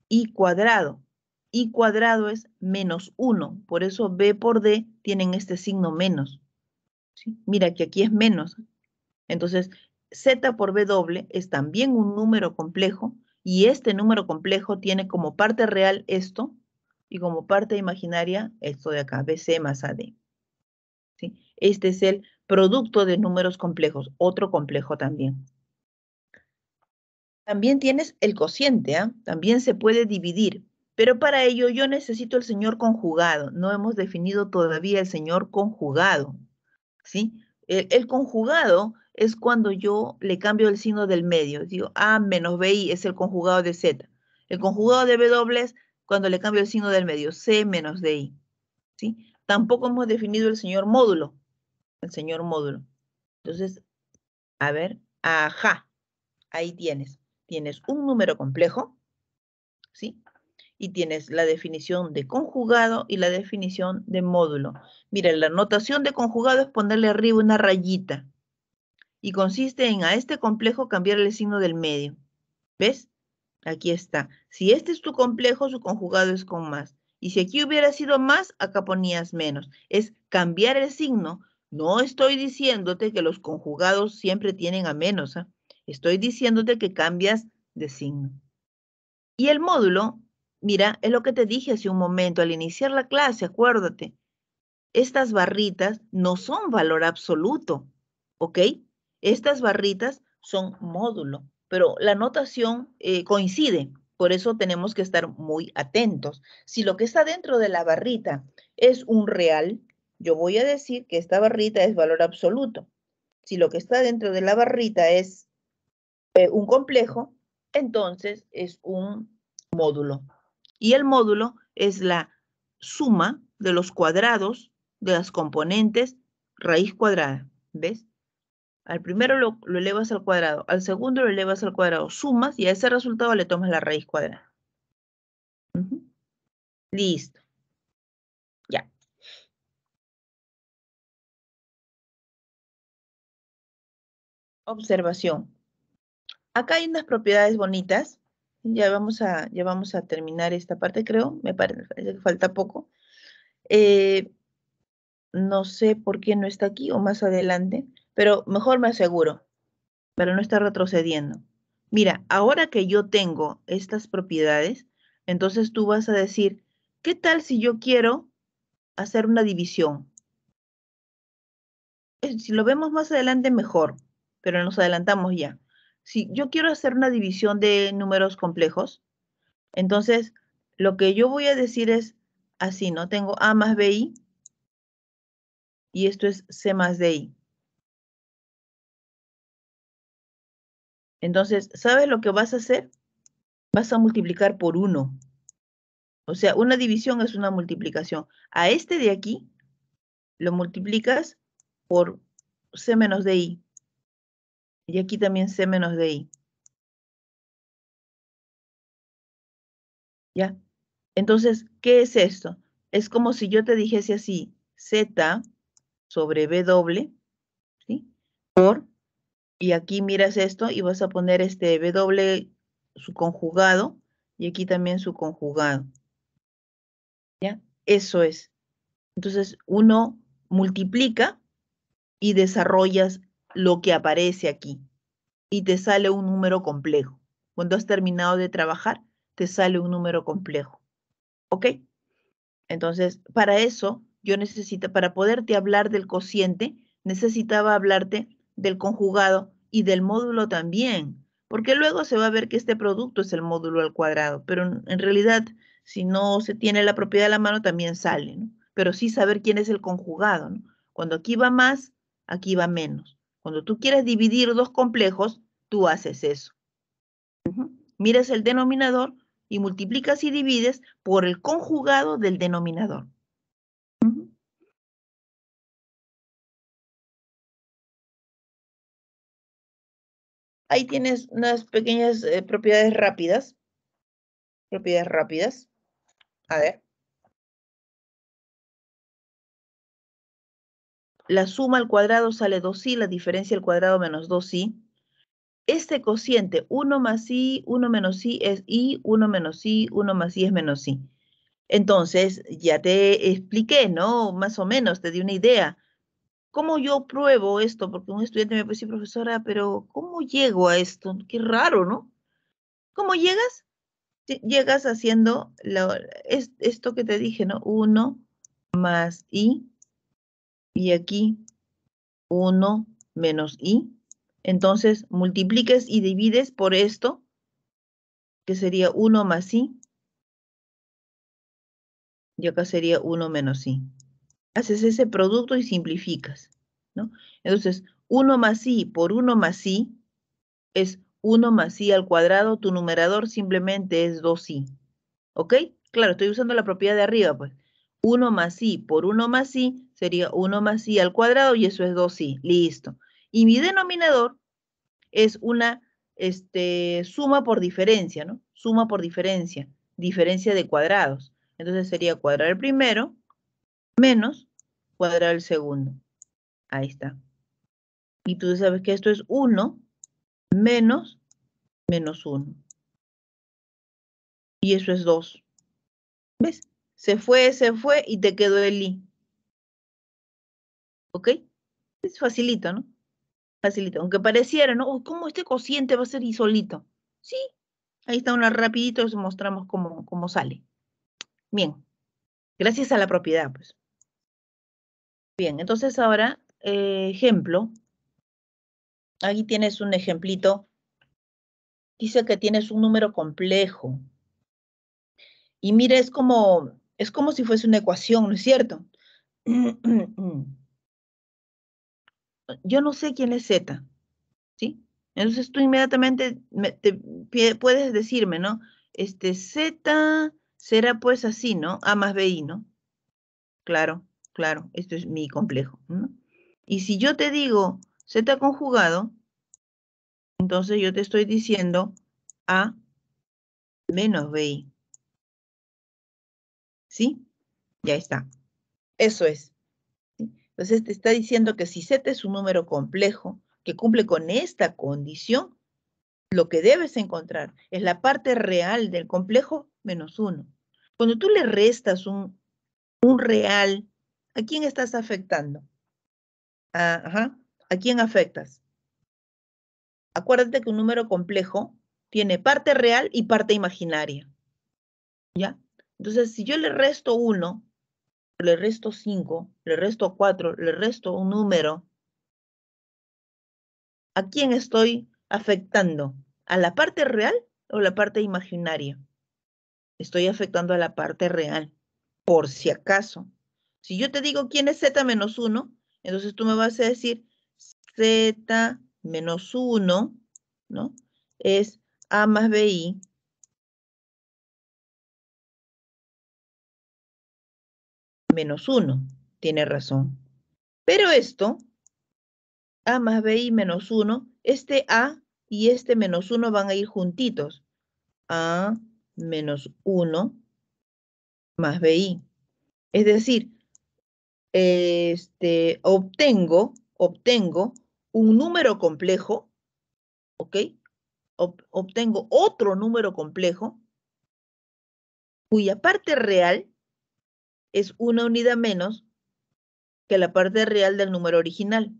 I cuadrado. Y cuadrado es menos 1, por eso B por D tienen este signo menos. ¿Sí? Mira que aquí es menos. Entonces, Z por B doble es también un número complejo y este número complejo tiene como parte real esto y como parte imaginaria esto de acá, BC más AD. ¿Sí? Este es el producto de números complejos, otro complejo también. También tienes el cociente, ¿eh? También se puede dividir. Pero para ello yo necesito el señor conjugado. No hemos definido todavía el señor conjugado, ¿sí? El conjugado es cuando yo le cambio el signo del medio. Digo, A menos BI es el conjugado de Z. El conjugado de B doble es cuando le cambio el signo del medio, C menos DI, ¿sí? Tampoco hemos definido el señor módulo. El señor módulo. Entonces, a ver, ajá. Ahí tienes. Tienes un número complejo, ¿sí? Y tienes la definición de conjugado y la definición de módulo. Mira, la notación de conjugado es ponerle arriba una rayita. Y consiste en a este complejo cambiarle el signo del medio. ¿Ves? Aquí está. Si este es tu complejo, su conjugado es con más. Y si aquí hubiera sido más, acá ponías menos. Es cambiar el signo. No estoy diciéndote que los conjugados siempre tienen a menos, ¿eh? Estoy diciéndote que cambias de signo. Y el módulo... Mira, es lo que te dije hace un momento, al iniciar la clase, acuérdate. Estas barritas no son valor absoluto, ¿ok? Estas barritas son módulo, pero la notación coincide. Por eso tenemos que estar muy atentos. Si lo que está dentro de la barrita es un real, yo voy a decir que esta barrita es valor absoluto. Si lo que está dentro de la barrita es un complejo, entonces es un módulo. Y el módulo es la suma de los cuadrados de las componentes raíz cuadrada. ¿Ves? Al primero lo elevas al cuadrado, al segundo lo elevas al cuadrado, sumas y a ese resultado le tomas la raíz cuadrada. Listo. Ya. Observación. Acá hay unas propiedades bonitas. Ya vamos a terminar esta parte, creo. Me parece que falta poco. No sé por qué no está aquí o más adelante, pero mejor me aseguro, para no estar retrocediendo. Mira, ahora que yo tengo estas propiedades, entonces tú vas a decir, ¿qué tal si yo quiero hacer una división? Si lo vemos más adelante, mejor, pero nos adelantamos ya. Si yo quiero hacer una división de números complejos, entonces lo que yo voy a decir es así, ¿no? Tengo A más BI y esto es C más DI. Entonces, ¿sabes lo que vas a hacer? Vas a multiplicar por 1. O sea, una división es una multiplicación. A este de aquí lo multiplicas por C menos DI. Y aquí también C menos DI. ¿Ya? Entonces, ¿qué es esto? Es como si yo te dijese así, Z sobre B doble, ¿sí? Por, y aquí miras esto y vas a poner este B doble su conjugado y aquí también su conjugado. ¿Ya? Eso es. Entonces uno multiplica y desarrollas lo que aparece aquí y te sale un número complejo. Cuando has terminado de trabajar, te sale un número complejo. ¿Ok? Entonces, para eso, para poderte hablar del cociente, necesitaba hablarte del conjugado y del módulo también, porque luego se va a ver que este producto es el módulo al cuadrado, pero en realidad, si no se tiene la propiedad a la mano, también sale, ¿no? Pero sí saber quién es el conjugado, ¿no? Cuando aquí va más, aquí va menos. Cuando tú quieres dividir dos complejos, tú haces eso. Miras el denominador y multiplicas y divides por el conjugado del denominador. Ahí tienes unas pequeñas propiedades rápidas. Propiedades rápidas. A ver. La suma al cuadrado sale 2i, la diferencia al cuadrado menos 2i. Este cociente, 1 más i, 1 menos i es i, 1 menos i, 1 más i es menos i. Entonces, ya te expliqué, ¿no? Más o menos, te di una idea. ¿Cómo yo pruebo esto? Porque un estudiante me puede decir, profesora, pero ¿cómo llego a esto? Qué raro, ¿no? ¿Cómo llegas? Llegas haciendo esto que te dije, ¿no? 1 más i, y aquí 1 menos i. Entonces, multiplicas y divides por esto, que sería 1 más i. Y acá sería 1 menos i. Haces ese producto y simplificas, ¿no? Entonces, 1 más i por 1 más i es 1 más i al cuadrado. Tu numerador simplemente es 2i. ¿Ok? Claro, estoy usando la propiedad de arriba, pues. 1 más i por 1 más i sería 1 más i al cuadrado y eso es 2i. Listo. Y mi denominador es una suma por diferencia, ¿no? Suma por diferencia, diferencia de cuadrados. Entonces sería cuadrar el primero menos cuadrar el segundo. Ahí está. Y tú sabes que esto es 1 menos menos 1. Y eso es 2. ¿Ves? Se fue y te quedó el i. ¿Ok? Es facilito, ¿no? Facilito, aunque pareciera, ¿no? Oh, ¿cómo este cociente va a ser isolito? Sí, ahí está una rapidito, os mostramos cómo sale. Bien, gracias a la propiedad, pues. Bien, entonces ahora, ejemplo. Aquí tienes un ejemplito. Dice que tienes un número complejo. Y mira, es como si fuese una ecuación, ¿no es cierto? Yo no sé quién es Z, ¿sí? Entonces tú inmediatamente puedes decirme, ¿no? Z será pues así, ¿no? A más BI, ¿no? Claro, esto es mi complejo, ¿no? Y si yo te digo Z conjugado, entonces yo te estoy diciendo A menos BI. ¿Sí? Ya está. Eso es. Entonces te está diciendo que si Z es un número complejo que cumple con esta condición, lo que debes encontrar es la parte real del complejo menos 1. Cuando tú le restas un real, ¿a quién estás afectando? Ajá. ¿A quién afectas? Acuérdate que un número complejo tiene parte real y parte imaginaria. ¿Ya? Entonces, si yo le resto 1, le resto 5, le resto 4, le resto un número, ¿a quién estoy afectando? ¿A la parte real o la parte imaginaria? Estoy afectando a la parte real, por si acaso. Si yo te digo quién es Z menos 1, entonces tú me vas a decir Z menos 1, ¿no? Es A más BI. Menos 1, tiene razón. Pero esto, A más BI menos 1, este A y este menos 1 van a ir juntitos. A menos 1 más BI. Es decir, obtengo un número complejo, ¿ok? Obtengo otro número complejo cuya parte real es una unidad menos que la parte real del número original.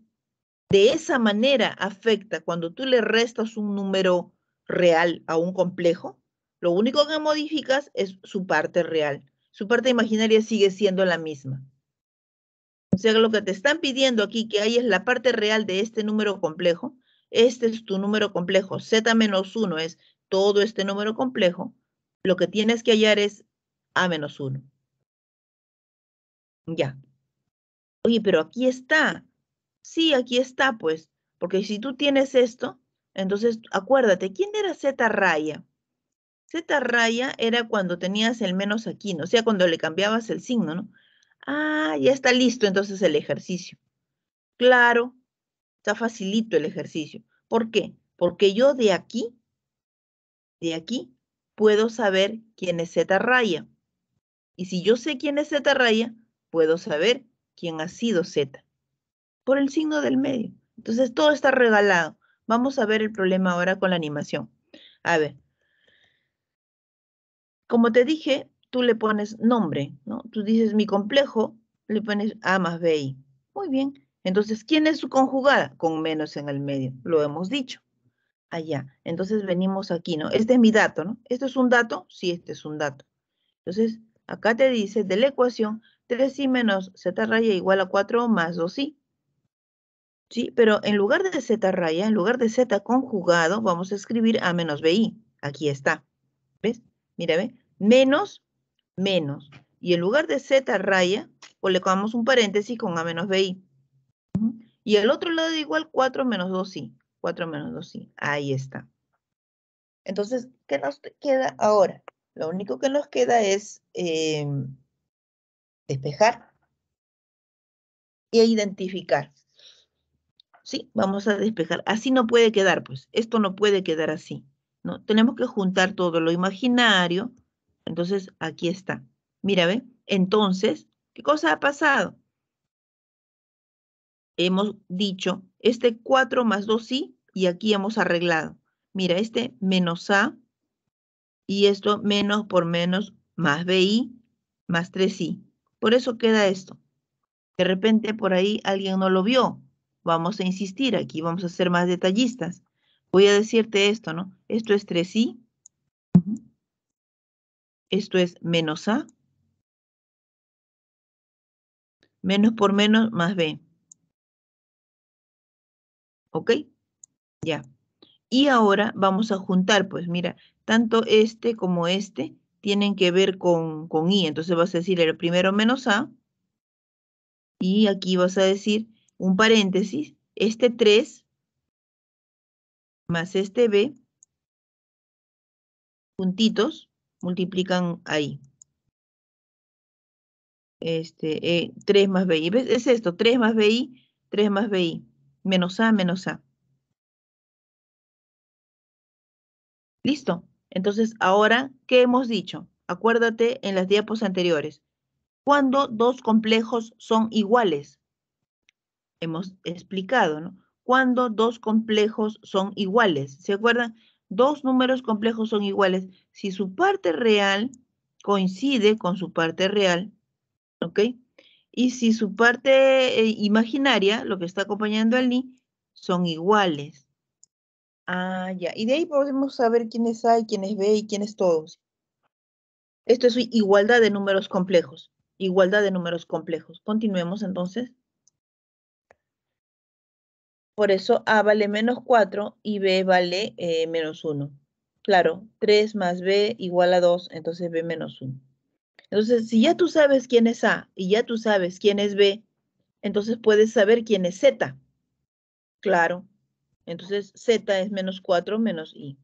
De esa manera afecta cuando tú le restas un número real a un complejo, lo único que modificas es su parte real. Su parte imaginaria sigue siendo la misma. O sea, lo que te están pidiendo aquí que hay es la parte real de este número complejo. Este es tu número complejo. Z-1 es todo este número complejo. Lo que tienes que hallar es A-1. Ya. Oye, pero aquí está. Sí, aquí está, pues. Porque si tú tienes esto, entonces acuérdate, ¿quién era Z raya? Z raya era cuando tenías el menos aquí, ¿no? O sea, cuando le cambiabas el signo, ¿no? Ah, ya está listo entonces el ejercicio. Claro, está facilito el ejercicio. ¿Por qué? Porque yo de aquí, puedo saber quién es Z raya. Y si yo sé quién es Z raya, puedo saber quién ha sido Z. Por el signo del medio. Entonces todo está regalado. Vamos a ver el problema ahora con la animación. A ver. Como te dije, tú le pones nombre, ¿no? Tú dices mi complejo, le pones A más BI. Muy bien. Entonces, ¿quién es su conjugada? Con menos en el medio. Lo hemos dicho. Allá. Entonces venimos aquí, ¿no? Este es mi dato, ¿no? ¿Esto es un dato? Sí, este es un dato. Entonces, acá te dice de la ecuación 3i menos z raya igual a 4 más 2i. ¿Sí? Pero en lugar de z raya, en lugar de z conjugado, vamos a escribir a menos bi. Aquí está. ¿Ves? Mira, ¿ves? Menos. Y en lugar de z raya, colocamos un paréntesis con a menos bi. Y al otro lado igual 4 menos 2i. 4 menos 2i. Ahí está. Entonces, ¿qué nos queda ahora? Lo único que nos queda es despejar e identificar. Sí, vamos a despejar. Así no puede quedar, pues. Esto no puede quedar así, ¿no? Tenemos que juntar todo lo imaginario. Entonces, aquí está. Mira, ¿ve? Entonces, ¿qué cosa ha pasado? Hemos dicho este 4 más 2i y aquí hemos arreglado. Mira, este menos a. Y esto menos por menos más bi más 3i. Por eso queda esto. De repente por ahí alguien no lo vio. Vamos a insistir aquí, vamos a ser más detallistas. Voy a decirte esto, ¿no? Esto es 3i. Esto es menos a. Menos por menos más b. ¿Ok? Ya. Y ahora vamos a juntar, pues mira, tanto este como este tienen que ver con i. Entonces vas a decir el primero menos a. Y aquí vas a decir un paréntesis. Este 3 más este b juntitos multiplican ahí. Este 3 más bi. ¿Ves? Es esto. 3 más bi. Menos a. Listo. Entonces, ahora, ¿qué hemos dicho? Acuérdate en las diapos anteriores. ¿Cuándo dos complejos son iguales? Hemos explicado, ¿no? ¿Cuándo dos complejos son iguales? ¿Se acuerdan? Dos números complejos son iguales si su parte real coincide con su parte real, ¿ok? Y si su parte imaginaria, lo que está acompañando al i, son iguales. Ah, ya. Y de ahí podemos saber quién es A, quién es B y quién es todos. Esto es igualdad de números complejos. Igualdad de números complejos. Continuemos entonces. Por eso A vale menos 4 y B vale menos 1. Claro, 3 más B igual a 2, entonces B menos 1. Entonces, si ya tú sabes quién es A y ya tú sabes quién es B, entonces puedes saber quién es Z. Claro. Entonces, Z es menos 4 menos i.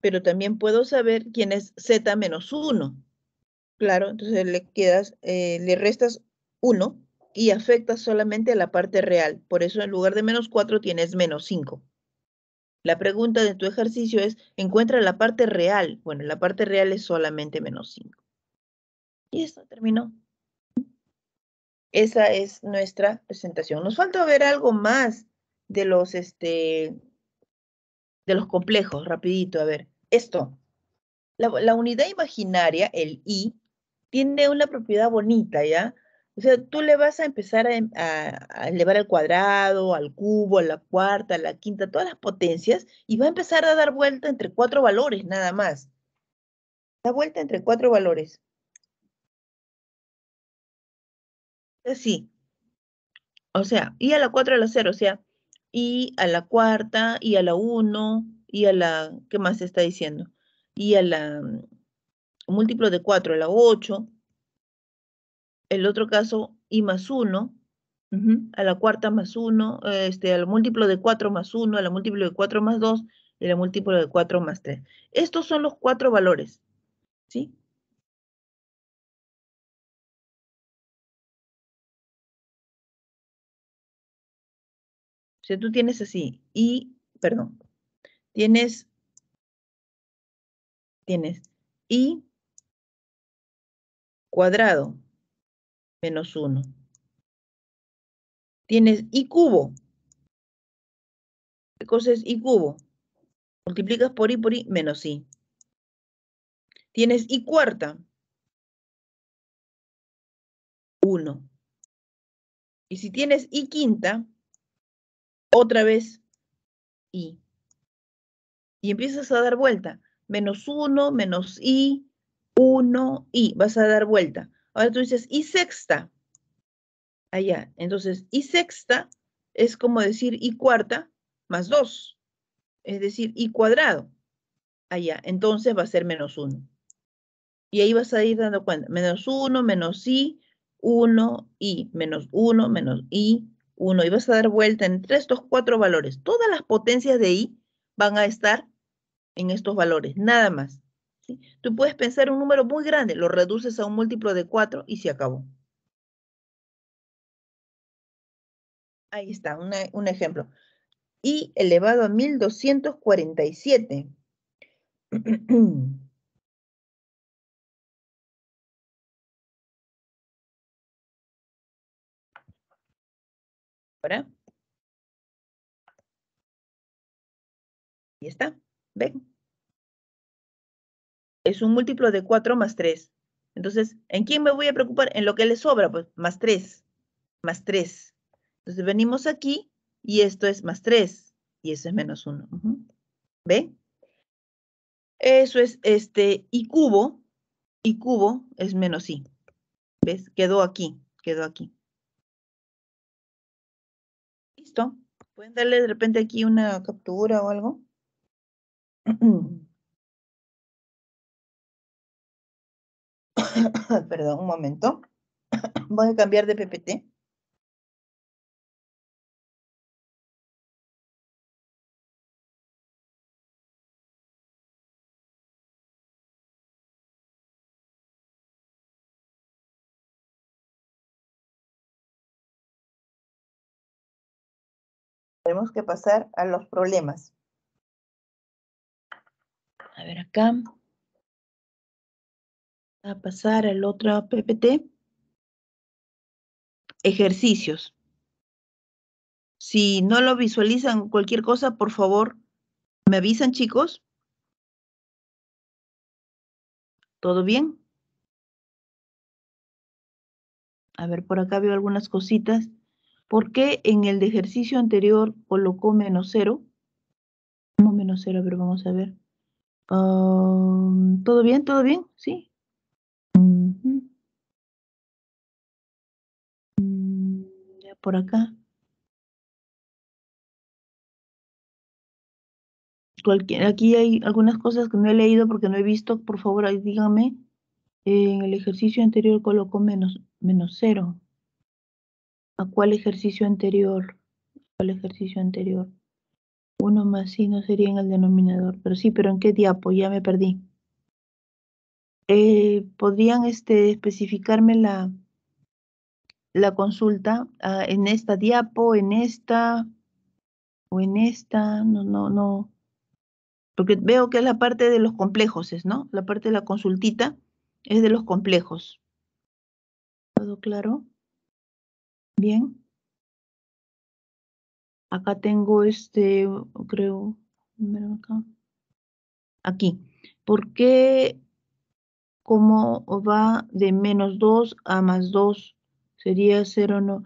Pero también puedo saber quién es Z menos 1. Claro, entonces le restas 1 y afecta solamente a la parte real. Por eso, en lugar de menos 4, tienes menos 5. La pregunta de tu ejercicio es, encuentra la parte real. Bueno, la parte real es solamente menos 5. Y esto terminó. Esa es nuestra presentación. Nos falta ver algo más de los complejos, rapidito, a ver. Esto, la unidad imaginaria, el I, tiene una propiedad bonita, ¿ya? O sea, tú le vas a empezar a elevar al cuadrado, al cubo, a la cuarta, a la quinta, todas las potencias, y va a empezar a dar vuelta entre cuatro valores nada más. Da vuelta entre cuatro valores. Así. O sea, y a la 4 a la 0, o sea, y a la cuarta, y a la 1, y a la, ¿qué más se está diciendo? Y a la múltiplo de 4, a la 8. El otro caso, y más 1, a la cuarta más 1, al múltiplo de 4 más 1, a la múltiplo de 4 más 2, y a la múltiplo de 4 más 3. Estos son los cuatro valores, ¿sí? O sea, tú tienes así, tienes y cuadrado menos 1. Tienes y cubo. ¿Qué cosa es y cubo? Multiplicas por i, menos i. Tienes y cuarta. 1. Y si tienes y quinta, otra vez i. Y empiezas a dar vuelta. Menos 1, menos i, 1, i. Vas a dar vuelta. Ahora tú dices, y sexta, allá. Entonces, y sexta es como decir y cuarta más 2. Es decir, y cuadrado, allá. Entonces va a ser menos 1. Y ahí vas a ir dando cuenta. Menos 1, menos i, 1, i. Menos 1, menos i, 1. Y vas a dar vuelta entre estos cuatro valores. Todas las potencias de i van a estar en estos valores, nada más. ¿Sí? Tú puedes pensar un número muy grande, lo reduces a un múltiplo de 4 y se acabó. Ahí está, un ejemplo. Y elevado a 1247. Ahora. Ahí está, ven. Es un múltiplo de 4 más 3. Entonces, ¿en quién me voy a preocupar? En lo que le sobra, pues, más 3. Más 3. Entonces, venimos aquí y esto es más 3. Y eso es menos 1. ¿Ve? Eso es y cubo. Y cubo es menos i. ¿Ves? Quedó aquí. Quedó aquí. ¿Listo? ¿Pueden darle de repente aquí una captura o algo? Perdón, un momento. Voy a cambiar de PPT. Tenemos que pasar a los problemas. A ver acá. A pasar al otro PPT. Ejercicios. Si no lo visualizan cualquier cosa, por favor, me avisan, chicos. ¿Todo bien? A ver, por acá veo algunas cositas. ¿Por qué en el de ejercicio anterior colocó menos 0? No menos 0, pero vamos a ver. ¿Todo bien? ¿Todo bien? ¿Sí? Ya por acá. Aquí hay algunas cosas que no he leído porque no he visto. Por favor, ahí díganme. En el ejercicio anterior colocó menos 0. ¿A cuál ejercicio anterior? ¿Cuál ejercicio anterior? 1 más i no sería en el denominador. Pero sí, pero ¿en qué diapo? Ya me perdí. ¿Podrían especificarme la consulta en esta diapo, en esta o en esta? No. Porque veo que es la parte de los complejos, ¿no? La parte de la consultita es de los complejos. ¿Todo claro? Bien. Acá tengo creo, acá. Aquí. ¿Por qué? ¿Cómo va de menos 2 a más 2? Sería 0, no.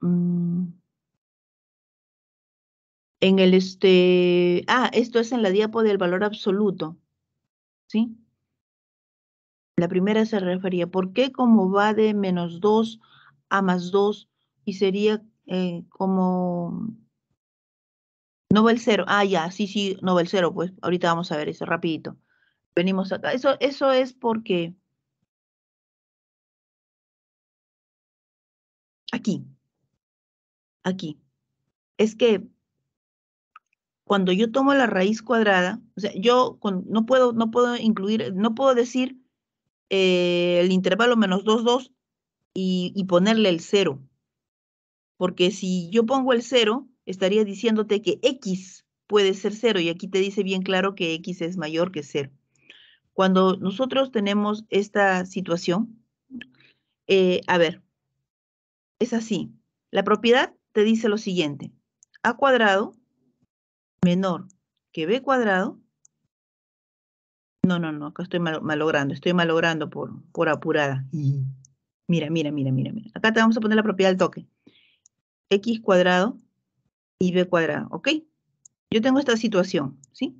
En el esto es en la diapo del valor absoluto. ¿Sí? La primera se refería, ¿por qué como va de menos 2 a más 2? Y sería como... No va el 0. Ah, ya, sí, no va el 0. Pues ahorita vamos a ver eso rapidito. Venimos acá. Eso es porque... Aquí. Es que cuando yo tomo la raíz cuadrada, o sea, yo no puedo incluir, no puedo decir el intervalo menos 2, 2 y ponerle el 0. Porque si yo pongo el 0, estaría diciéndote que x puede ser 0 y aquí te dice bien claro que x es mayor que 0. Cuando nosotros tenemos esta situación, es así. La propiedad te dice lo siguiente. A cuadrado menor que b cuadrado. No, acá estoy malogrando. Estoy malogrando por apurada. Mira. Acá te vamos a poner la propiedad al toque. X cuadrado y b cuadrado, ¿ok? Yo tengo esta situación, ¿sí?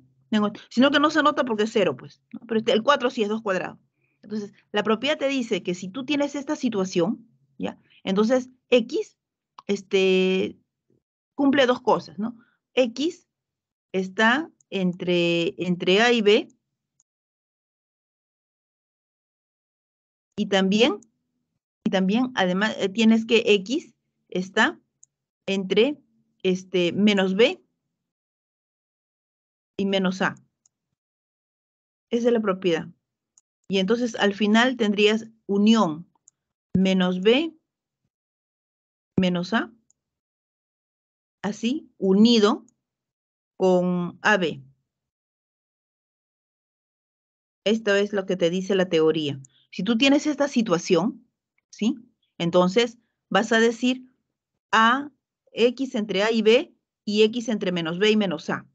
Sino que no se nota porque es 0, pues, ¿no? Pero el 4 sí es 2 cuadrado. Entonces, la propiedad te dice que si tú tienes esta situación, ¿ya? Entonces, X cumple dos cosas, ¿no? X está entre A y B y también además tienes que X está entre menos B y menos A. Esa es la propiedad. Y entonces al final tendrías unión menos B menos A, así, unido con AB. Esto es lo que te dice la teoría. Si tú tienes esta situación, ¿sí? Entonces vas a decir A, X entre A y B, y X entre menos B y menos A.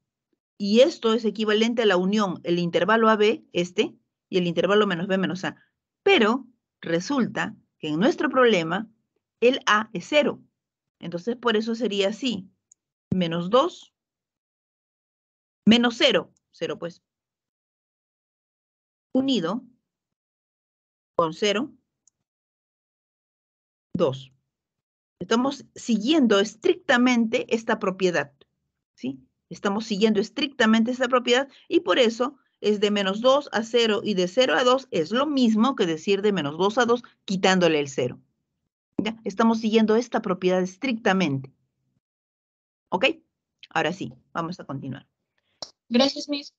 Y esto es equivalente a la unión, el intervalo AB, y el intervalo menos B menos A. Pero resulta que en nuestro problema el A es 0. Entonces, por eso sería así. Menos 2, menos 0. 0, pues. Unido con 0, 2. Estamos siguiendo estrictamente esta propiedad. ¿Sí? Estamos siguiendo estrictamente esta propiedad y por eso es de menos 2 a 0 y de 0 a 2 es lo mismo que decir de menos 2 a 2 quitándole el 0. ¿Ya? Estamos siguiendo esta propiedad estrictamente. ¿Ok? Ahora sí, vamos a continuar. Gracias, Miss.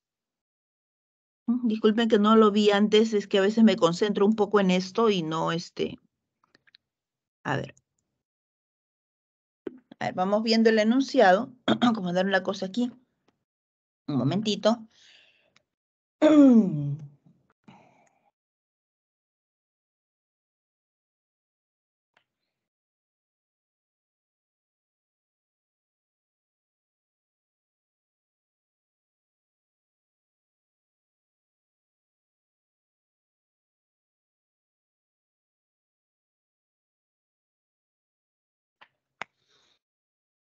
Disculpen que no lo vi antes, es que a veces me concentro un poco en esto y no A ver, vamos viendo el enunciado. Como dar una cosa aquí. Un momentito.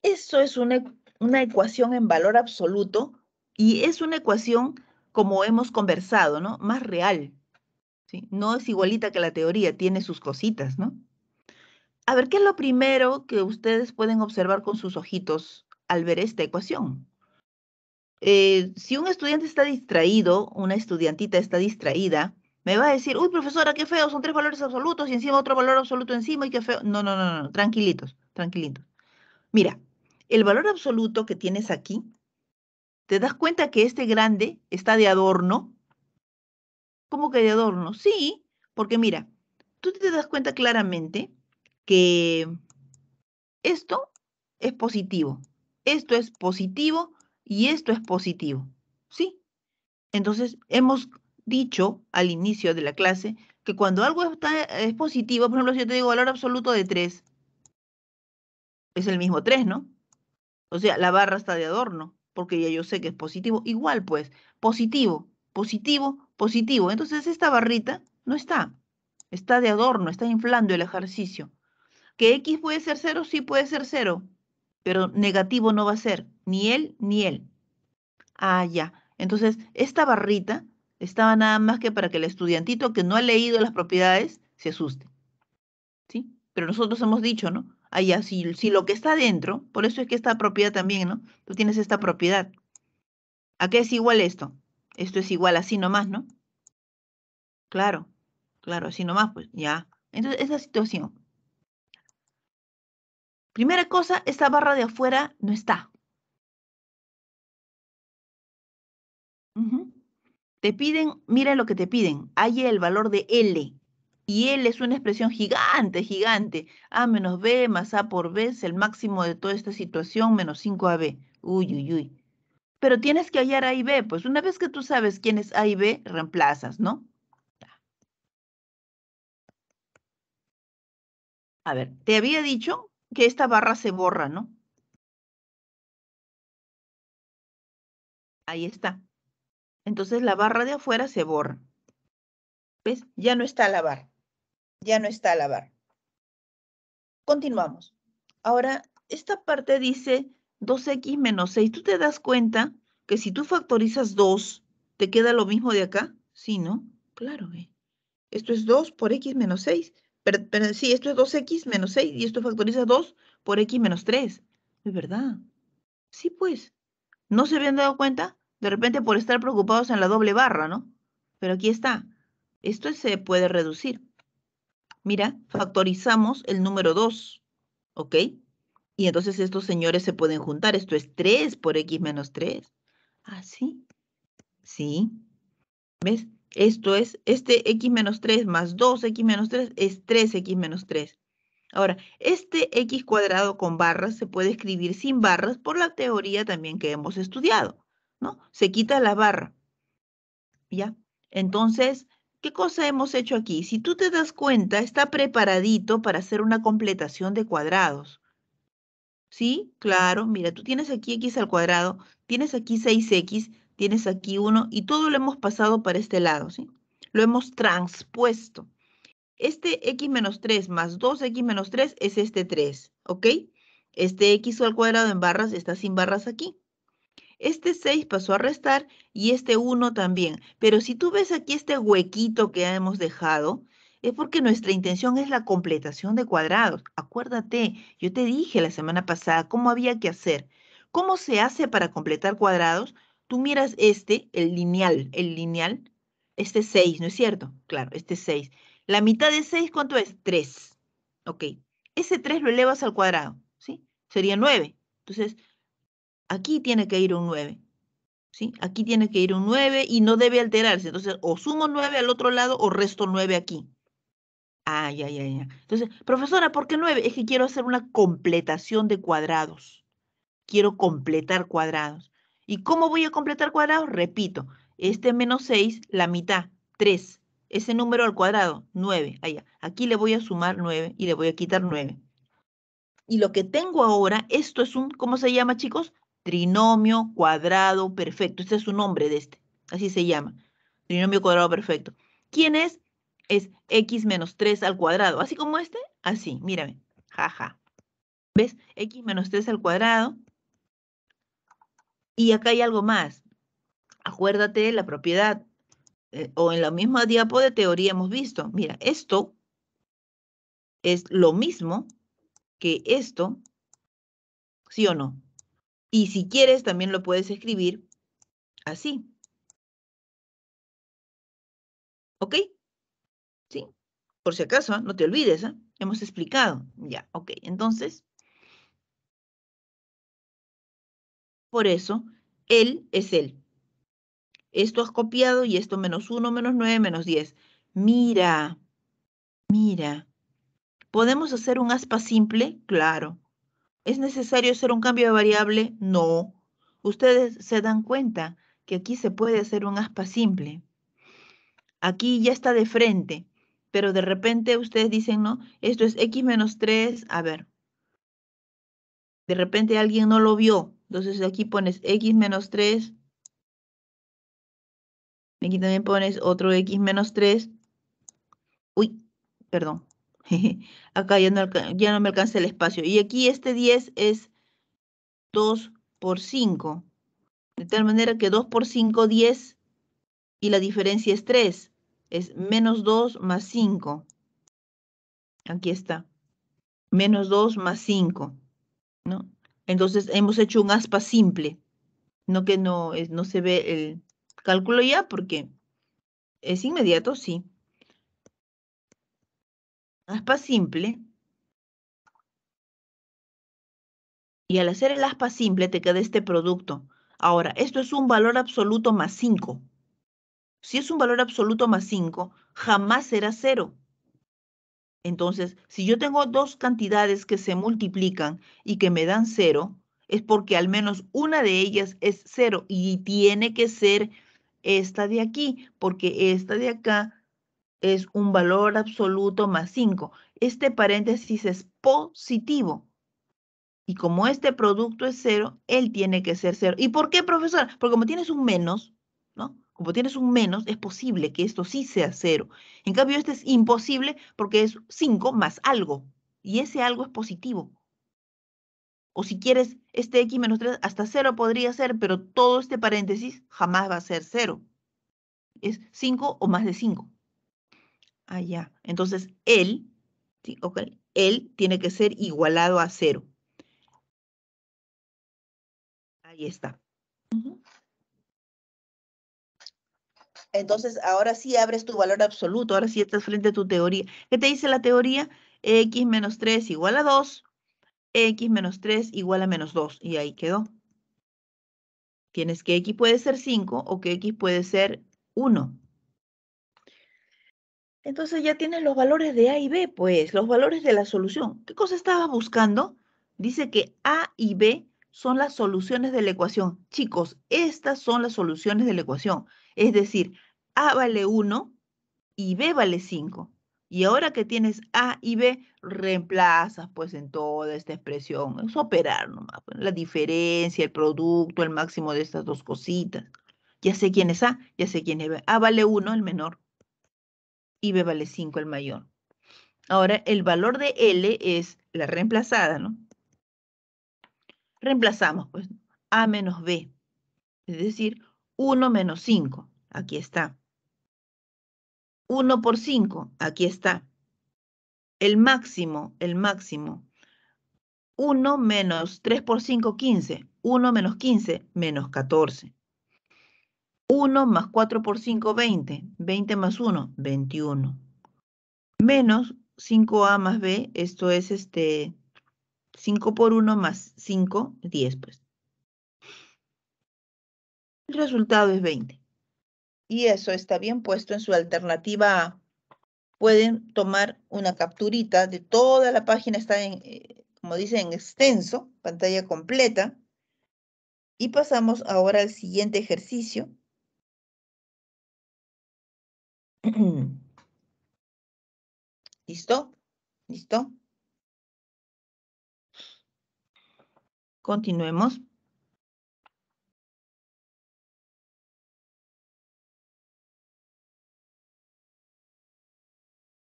Eso es una ecuación en valor absoluto y es una ecuación, como hemos conversado, ¿no? Más real. ¿Sí? No es igualita que la teoría, tiene sus cositas, ¿no? A ver, ¿qué es lo primero que ustedes pueden observar con sus ojitos al ver esta ecuación? Si un estudiante está distraído, una estudiantita está distraída, me va a decir, uy, profesora, qué feo, son tres valores absolutos y encima otro valor absoluto encima y qué feo. No, tranquilitos. Mira. El valor absoluto que tienes aquí, ¿te das cuenta que este grande está de adorno? ¿Cómo que de adorno? Sí, porque mira, tú te das cuenta claramente que esto es positivo. Esto es positivo y esto es positivo, ¿sí? Entonces, hemos dicho al inicio de la clase que cuando algo es positivo, por ejemplo, si yo te digo valor absoluto de 3, es el mismo 3, ¿no? O sea, la barra está de adorno, porque ya yo sé que es positivo. Igual, pues, positivo, positivo, positivo. Entonces, esta barrita no está. Está de adorno, está inflando el ejercicio. ¿Que X puede ser 0? Sí puede ser 0. Pero negativo no va a ser, ni él, ni él. Ah, ya. Entonces, esta barrita estaba nada más que para que el estudiantito que no ha leído las propiedades se asuste. ¿Sí? Pero nosotros hemos dicho, ¿no? Ah, ya, si lo que está adentro, por eso es que esta propiedad también, ¿no? Tú tienes esta propiedad. ¿A qué es igual esto? Esto es igual así nomás, ¿no? Claro, claro, así nomás, pues, ya. Entonces, esa situación. Primera cosa, esta barra de afuera no está. Te piden, mira lo que te piden, halle el valor de L. Y L es una expresión gigante, gigante. A menos B más A por B es el máximo de toda esta situación, menos 5AB. Uy, uy, uy. Pero tienes que hallar A y B. Pues una vez que tú sabes quién es A y B, reemplazas, ¿no? A ver, te había dicho que esta barra se borra, ¿no? Ahí está. Entonces la barra de afuera se borra. ¿Ves? Ya no está la barra. Ya no está la barra. Continuamos. Ahora, esta parte dice 2x menos 6. ¿Tú te das cuenta que si tú factorizas 2, te queda lo mismo de acá? Sí, ¿no? Claro. Esto es 2 por x menos 6. Pero sí, esto es 2x menos 6 y esto factoriza 2 por x menos 3. Es verdad. Sí, pues. ¿No se habían dado cuenta? De repente por estar preocupados en la doble barra, ¿no? Pero aquí está. Esto se puede reducir. Mira, factorizamos el número 2, ¿ok? Y entonces estos señores se pueden juntar. Esto es 3 por x menos 3. Así. Sí. ¿Ves? Esto es, este x menos 3 más 2x menos 3 es 3x menos 3. Ahora, este x cuadrado con barras se puede escribir sin barras por la teoría también que hemos estudiado, ¿no? Se quita la barra. ¿Ya? Entonces, ¿qué cosa hemos hecho aquí? Si tú te das cuenta, está preparadito para hacer una completación de cuadrados. ¿Sí? Claro, mira, tú tienes aquí x al cuadrado, tienes aquí 6x, tienes aquí 1 y todo lo hemos pasado para este lado, ¿sí? Lo hemos transpuesto. Este x menos 3 más 2x menos 3 es este 3, ¿ok? Este x al cuadrado en barras está sin barras aquí. Este 6 pasó a restar y este 1 también. Pero si tú ves aquí este huequito que hemos dejado, es porque nuestra intención es la completación de cuadrados. Acuérdate, yo te dije la semana pasada cómo había que hacer. ¿Cómo se hace para completar cuadrados? Tú miras este, el lineal, este 6, ¿no es cierto? Claro, este 6. La mitad de 6, ¿cuánto es? 3. Ok. Ese 3 lo elevas al cuadrado, ¿sí? Sería 9. Entonces, aquí tiene que ir un 9, ¿sí? Aquí tiene que ir un 9 y no debe alterarse. Entonces, o sumo 9 al otro lado o resto 9 aquí. Ah, ya, ya, ya. Entonces, profesora, ¿por qué 9? Es que quiero hacer una completación de cuadrados. Quiero completar cuadrados. ¿Y cómo voy a completar cuadrados? Repito, este menos 6, la mitad, 3. Ese número al cuadrado, 9. Allá. Aquí le voy a sumar 9 y le voy a quitar 9. Y lo que tengo ahora, esto es un, ¿cómo se llama, chicos? Trinomio cuadrado perfecto. Este es su nombre de este. Así se llama. Trinomio cuadrado perfecto. ¿Quién es? Es x menos 3 al cuadrado. Así como este. Así. Mírame. Jaja. ¿Ves? X menos 3 al cuadrado. Y acá hay algo más. Acuérdate de la propiedad. O en la misma diapo de teoría hemos visto. Mira, esto es lo mismo que esto. ¿Sí o no? Y si quieres, también lo puedes escribir así. ¿Ok? Sí. Por si acaso, ¿eh? No te olvides, ¿eh? Hemos explicado. Ya, ok. Entonces, por eso, él es él. Esto has copiado y esto menos 1, menos 9, menos 10. Mira, mira. ¿Podemos hacer un aspa simple? Claro. ¿Es necesario hacer un cambio de variable? No. Ustedes se dan cuenta que aquí se puede hacer un aspa simple. Aquí ya está de frente, pero de repente ustedes dicen, no, esto es x menos 3, a ver. De repente alguien no lo vio. Entonces aquí pones x menos 3. Aquí también pones otro x menos 3. Uy, perdón. Acá ya no me alcanza el espacio. Y aquí este 10 es 2 por 5. De tal manera que 2 por 5, 10. Y la diferencia es 3. Es menos 2 más 5. Aquí está. Menos 2 más 5. ¿No? Entonces hemos hecho un aspa simple. No que no se ve el cálculo ya porque es inmediato, sí. Aspa simple. Y al hacer el aspa simple te queda este producto. Ahora, esto es un valor absoluto más 5. Si es un valor absoluto más 5, jamás será 0. Entonces, si yo tengo dos cantidades que se multiplican y que me dan 0, es porque al menos una de ellas es 0. Y tiene que ser esta de aquí, porque esta de acá es un valor absoluto más 5. Este paréntesis es positivo. Y como este producto es 0, él tiene que ser 0. ¿Y por qué, profesor? Porque como tienes un menos, ¿no? Como tienes un menos, es posible que esto sí sea 0. En cambio, este es imposible porque es 5 más algo. Y ese algo es positivo. O si quieres, este x menos 3 hasta 0 podría ser, pero todo este paréntesis jamás va a ser 0. Es 5 o más de 5. Allá. Entonces, él, ¿sí? Okay, él tiene que ser igualado a 0. Ahí está. Uh-huh. Entonces, ahora sí abres tu valor absoluto. Ahora sí estás frente a tu teoría. ¿Qué te dice la teoría? X menos 3 igual a 2. X menos 3 igual a menos 2. Y ahí quedó. Tienes que X puede ser 5 o que X puede ser 1. Entonces ya tienes los valores de A y B, pues. Los valores de la solución. ¿Qué cosa estabas buscando? Dice que A y B son las soluciones de la ecuación. Chicos, estas son las soluciones de la ecuación. Es decir, A vale 1 y B vale 5. Y ahora que tienes A y B, reemplazas pues en toda esta expresión. Es operar nomás. La diferencia, el producto, el máximo de estas dos cositas. Ya sé quién es A, ya sé quién es B. A vale 1, el menor. Y B vale 5, el mayor. Ahora, el valor de L es la reemplazada, ¿no? Reemplazamos pues A menos B. Es decir, 1 menos 5, aquí está. 1 por 5, aquí está. El máximo. 1 menos 3 por 5, 15. 1 menos 15, menos 14. 1 más 4 por 5, 20. 20 más 1, 21. Menos 5A más B, esto es 5 por 1 más 5, 10 pues. El resultado es 20. Y eso está bien puesto en su alternativa A. Pueden tomar una capturita de toda la página, está en, como dicen, en extenso, pantalla completa. Y pasamos ahora al siguiente ejercicio. ¿Listo? ¿Listo? Continuemos.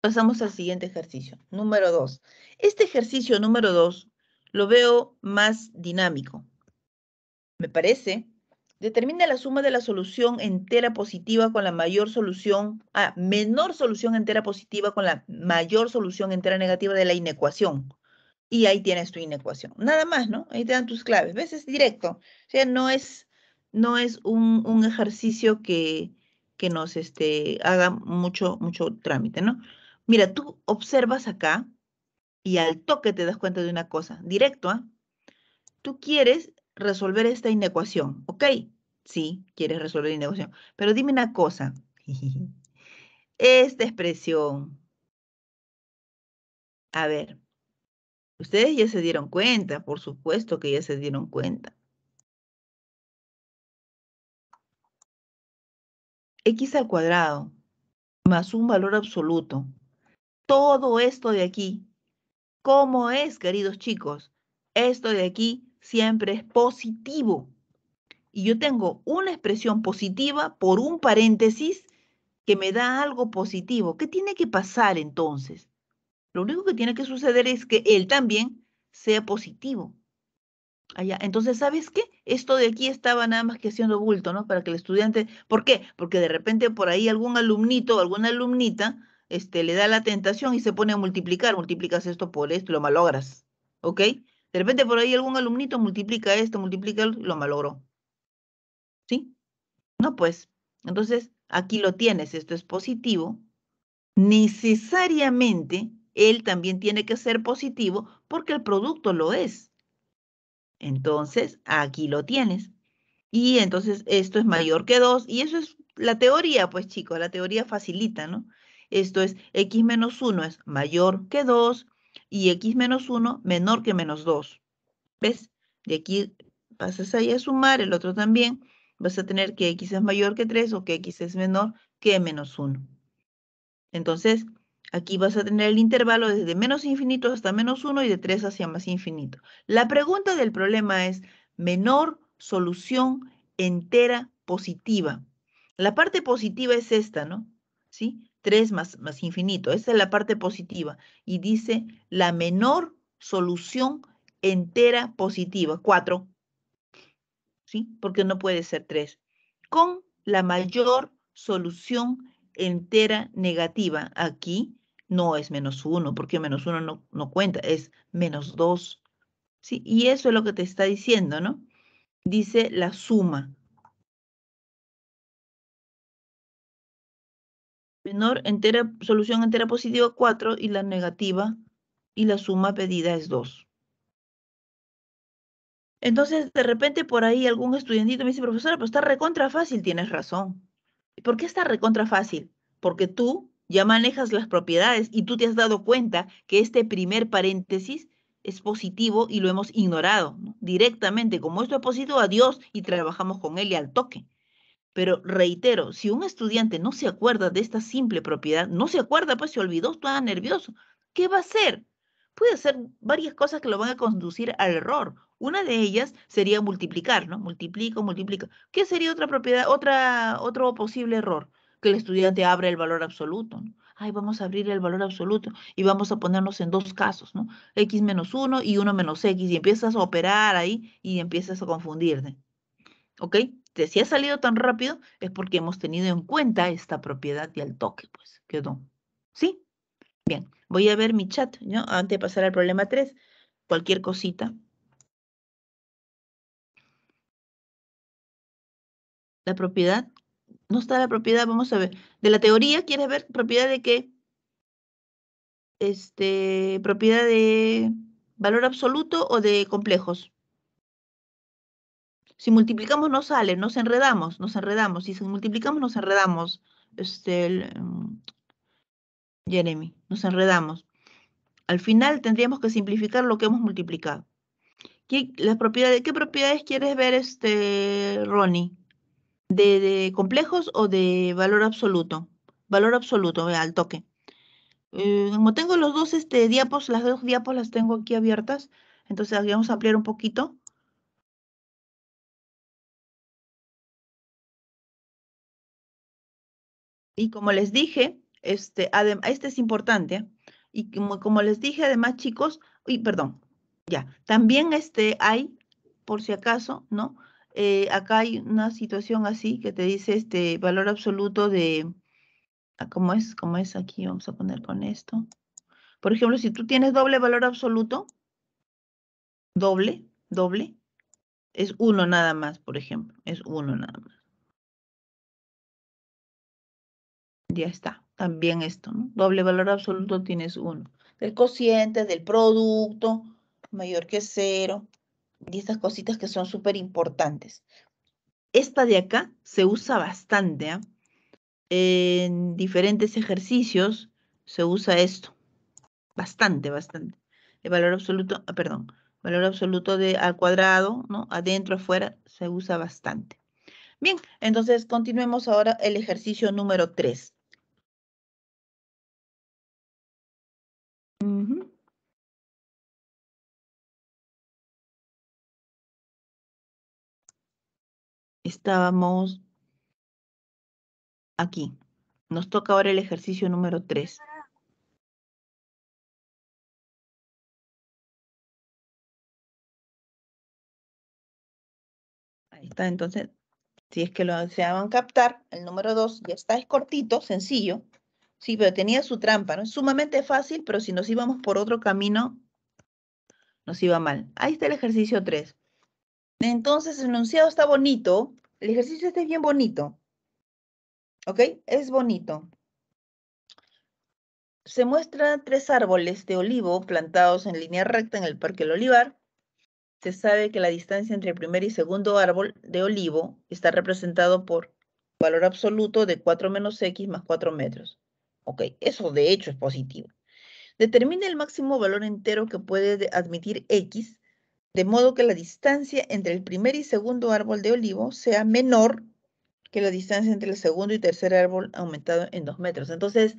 Pasamos al siguiente ejercicio, número 2. Este ejercicio número 2 lo veo más dinámico. Me parece, determina la suma de la solución entera positiva con la menor solución entera positiva con la mayor solución entera negativa de la inecuación. Y ahí tienes tu inecuación. Nada más, ¿no? Ahí te dan tus claves. ¿Ves? Es directo. O sea, no es un ejercicio que nos haga mucho trámite, ¿no? Mira, tú observas acá y al toque te das cuenta de una cosa. Directo, ¿ah? Tú quieres resolver esta inecuación, ¿ok? Sí, quieres resolver la inecuación. Pero dime una cosa. Esta expresión. A ver. Ustedes ya se dieron cuenta. Por supuesto que ya se dieron cuenta. X al cuadrado más un valor absoluto. Todo esto de aquí, ¿cómo es, queridos chicos? esto de aquí siempre es positivo. Y yo tengo una expresión positiva por un paréntesis que me da algo positivo. ¿Qué tiene que pasar entonces? Lo único que tiene que suceder es que él también sea positivo. Allá. Entonces, ¿sabes qué? Esto de aquí estaba nada más que haciendo bulto, ¿no? Para que el estudiante... ¿Por qué? Porque de repente por ahí algún alumnito o alguna alumnita le da la tentación y se pone a multiplicar. Multiplicas esto por esto y lo malogras. ¿Ok? De repente por ahí algún alumnito multiplica esto, multiplica y lo malogró. ¿Sí? No, pues. Entonces, aquí lo tienes. Esto es positivo. Necesariamente, él también tiene que ser positivo porque el producto lo es. Entonces, aquí lo tienes. Y entonces esto es mayor que 2. Y eso es la teoría, pues chicos, la teoría facilita, ¿no? Esto es x menos 1 es mayor que 2 y x menos 1 menor que menos 2. ¿Ves? De aquí pasas ahí a sumar, el otro también. Vas a tener que x es mayor que 3 o que x es menor que menos 1. Entonces, aquí vas a tener el intervalo desde menos infinito hasta menos 1 y de 3 hacia más infinito. La pregunta del problema es menor solución entera positiva. La parte positiva es esta, ¿no? ¿Sí? 3 más infinito. Esta es la parte positiva. Y dice la menor solución entera positiva. 4. ¿Sí? Porque no puede ser 3. Con la mayor solución entera negativa. Aquí no es menos 1, porque menos 1 no cuenta, es menos 2. ¿Sí? Y eso es lo que te está diciendo, ¿no? Dice la suma. Menor entera, solución entera positiva 4 y la negativa y la suma pedida es 2. Entonces, de repente por ahí algún estudiantito me dice, profesora, pues está recontra fácil, tienes razón. ¿Por qué está recontra fácil? Porque tú ya manejas las propiedades y tú te has dado cuenta que este primer paréntesis es positivo y lo hemos ignorado, ¿no? Directamente. Como esto es positivo, adiós, y trabajamos con él y al toque. Pero reitero, si un estudiante no se acuerda de esta simple propiedad, no se acuerda, pues se olvidó, está nervioso, ¿qué va a hacer? Puede hacer varias cosas que lo van a conducir al error. Una de ellas sería multiplicar, ¿no? Multiplico, multiplico. ¿Qué sería otra propiedad, otro posible error? Que el estudiante abra el valor absoluto, ¿no? Ay, vamos a abrir el valor absoluto y vamos a ponernos en dos casos, ¿no? X menos 1 y 1 menos X. Y empiezas a operar ahí y empiezas a confundirte. ¿Ok? Si ha salido tan rápido es porque hemos tenido en cuenta esta propiedad y al toque, pues, quedó. ¿Sí? Bien, voy a ver mi chat, ¿no? Antes de pasar al problema 3, cualquier cosita. La propiedad, no está la propiedad, vamos a ver. De la teoría, ¿quieres ver propiedad de qué? Propiedad de valor absoluto o de complejos. Si multiplicamos no sale, nos enredamos. Si multiplicamos nos enredamos, Jeremy, nos enredamos. Al final tendríamos que simplificar lo que hemos multiplicado. ¿Qué propiedades quieres ver, Ronnie? ¿De complejos o de valor absoluto? Valor absoluto, vea, al toque. Como tengo los dos diapos, las dos diapos las tengo aquí abiertas, entonces aquí vamos a ampliar un poquito. Y como les dije, este es importante, ¿eh? Y como les dije, además, chicos, uy, perdón, ya, también hay, por si acaso, ¿no? Acá hay una situación así que te dice valor absoluto de, ¿cómo es? Aquí vamos a poner con esto. Por ejemplo, si tú tienes doble valor absoluto, doble, es 1 nada más, por ejemplo, es 1 nada más. Ya está, también esto, ¿no? Doble valor absoluto tienes 1. El cociente del producto, mayor que 0. Y estas cositas que son súper importantes. Esta de acá se usa bastante, ¿eh? En diferentes ejercicios se usa esto. Bastante. El valor absoluto, perdón, valor absoluto de al cuadrado, ¿no? Adentro, afuera, se usa bastante. Bien, entonces continuemos ahora el ejercicio número 3. estábamos aquí. Nos toca ahora el ejercicio número 3. Ahí está, entonces, si es que lo deseaban captar, el número 2 ya está, es cortito, sencillo. Sí, pero tenía su trampa, ¿no? Es sumamente fácil, pero si nos íbamos por otro camino, nos iba mal. Ahí está el ejercicio 3. Entonces, el enunciado está bonito. El ejercicio este es bien bonito. ¿Ok? Es bonito. Se muestra 3 árboles de olivo plantados en línea recta en el Parque del Olivar. Se sabe que la distancia entre el primer y segundo árbol de olivo está representado por valor absoluto de 4 menos x más 4 metros. Ok, eso de hecho es positivo. Determina el máximo valor entero que puede admitir x, de modo que la distancia entre el primer y segundo árbol de olivo sea menor que la distancia entre el segundo y tercer árbol aumentado en 2 metros. Entonces,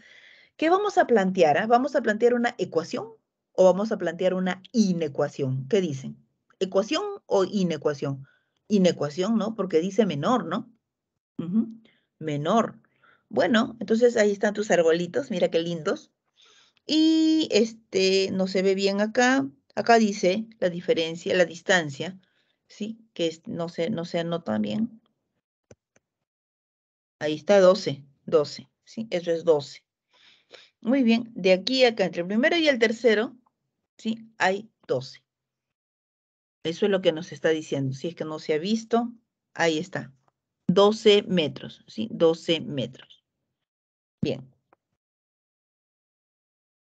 ¿qué vamos a plantear? ¿Vamos a plantear una ecuación o vamos a plantear una inecuación? ¿Qué dicen? ¿Ecuación o inecuación? Inecuación, ¿no? Porque dice menor, ¿no? Menor. Bueno, entonces ahí están tus arbolitos, mira qué lindos. Y no se ve bien acá. Acá dice la diferencia, la distancia, ¿sí? Que no se anota bien. Ahí está 12, ¿sí? Eso es 12. Muy bien, de aquí a acá, entre el primero y el tercero, ¿sí? Hay 12. Eso es lo que nos está diciendo. Si es que no se ha visto, ahí está. 12 metros, ¿sí? 12 metros. Bien.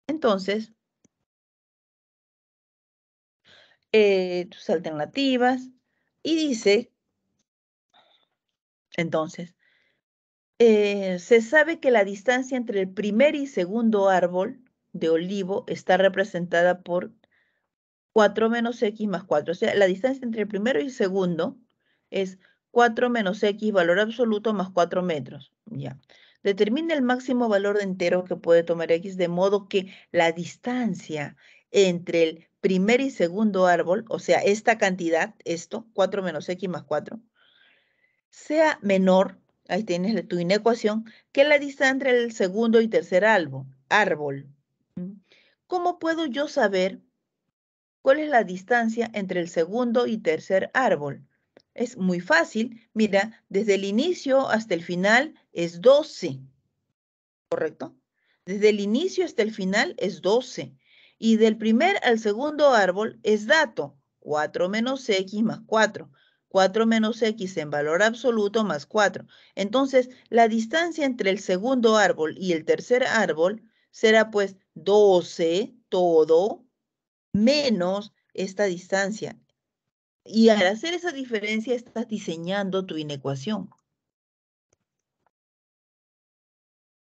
Entonces, tus alternativas. Y dice, entonces, se sabe que la distancia entre el primer y segundo árbol de olivo está representada por 4 menos x más 4. O sea, la distancia entre el primero y el segundo es 4 menos x, valor absoluto, más 4 metros. Ya. Determina el máximo valor entero que puede tomar x, de modo que la distancia entre el primer y segundo árbol, o sea, esta cantidad, esto, 4 menos x más 4, sea menor, ahí tienes tu inecuación, que la distancia entre el segundo y tercer árbol. ¿Cómo puedo yo saber cuál es la distancia entre el segundo y tercer árbol? Es muy fácil. Mira, desde el inicio hasta el final es 12. ¿Correcto? Desde el inicio hasta el final es 12. Y del primer al segundo árbol es dato. 4 menos x más 4. 4 menos x en valor absoluto más 4. Entonces, la distancia entre el segundo árbol y el tercer árbol será pues 12 todo menos esta distancia. Y al hacer esa diferencia estás diseñando tu inecuación.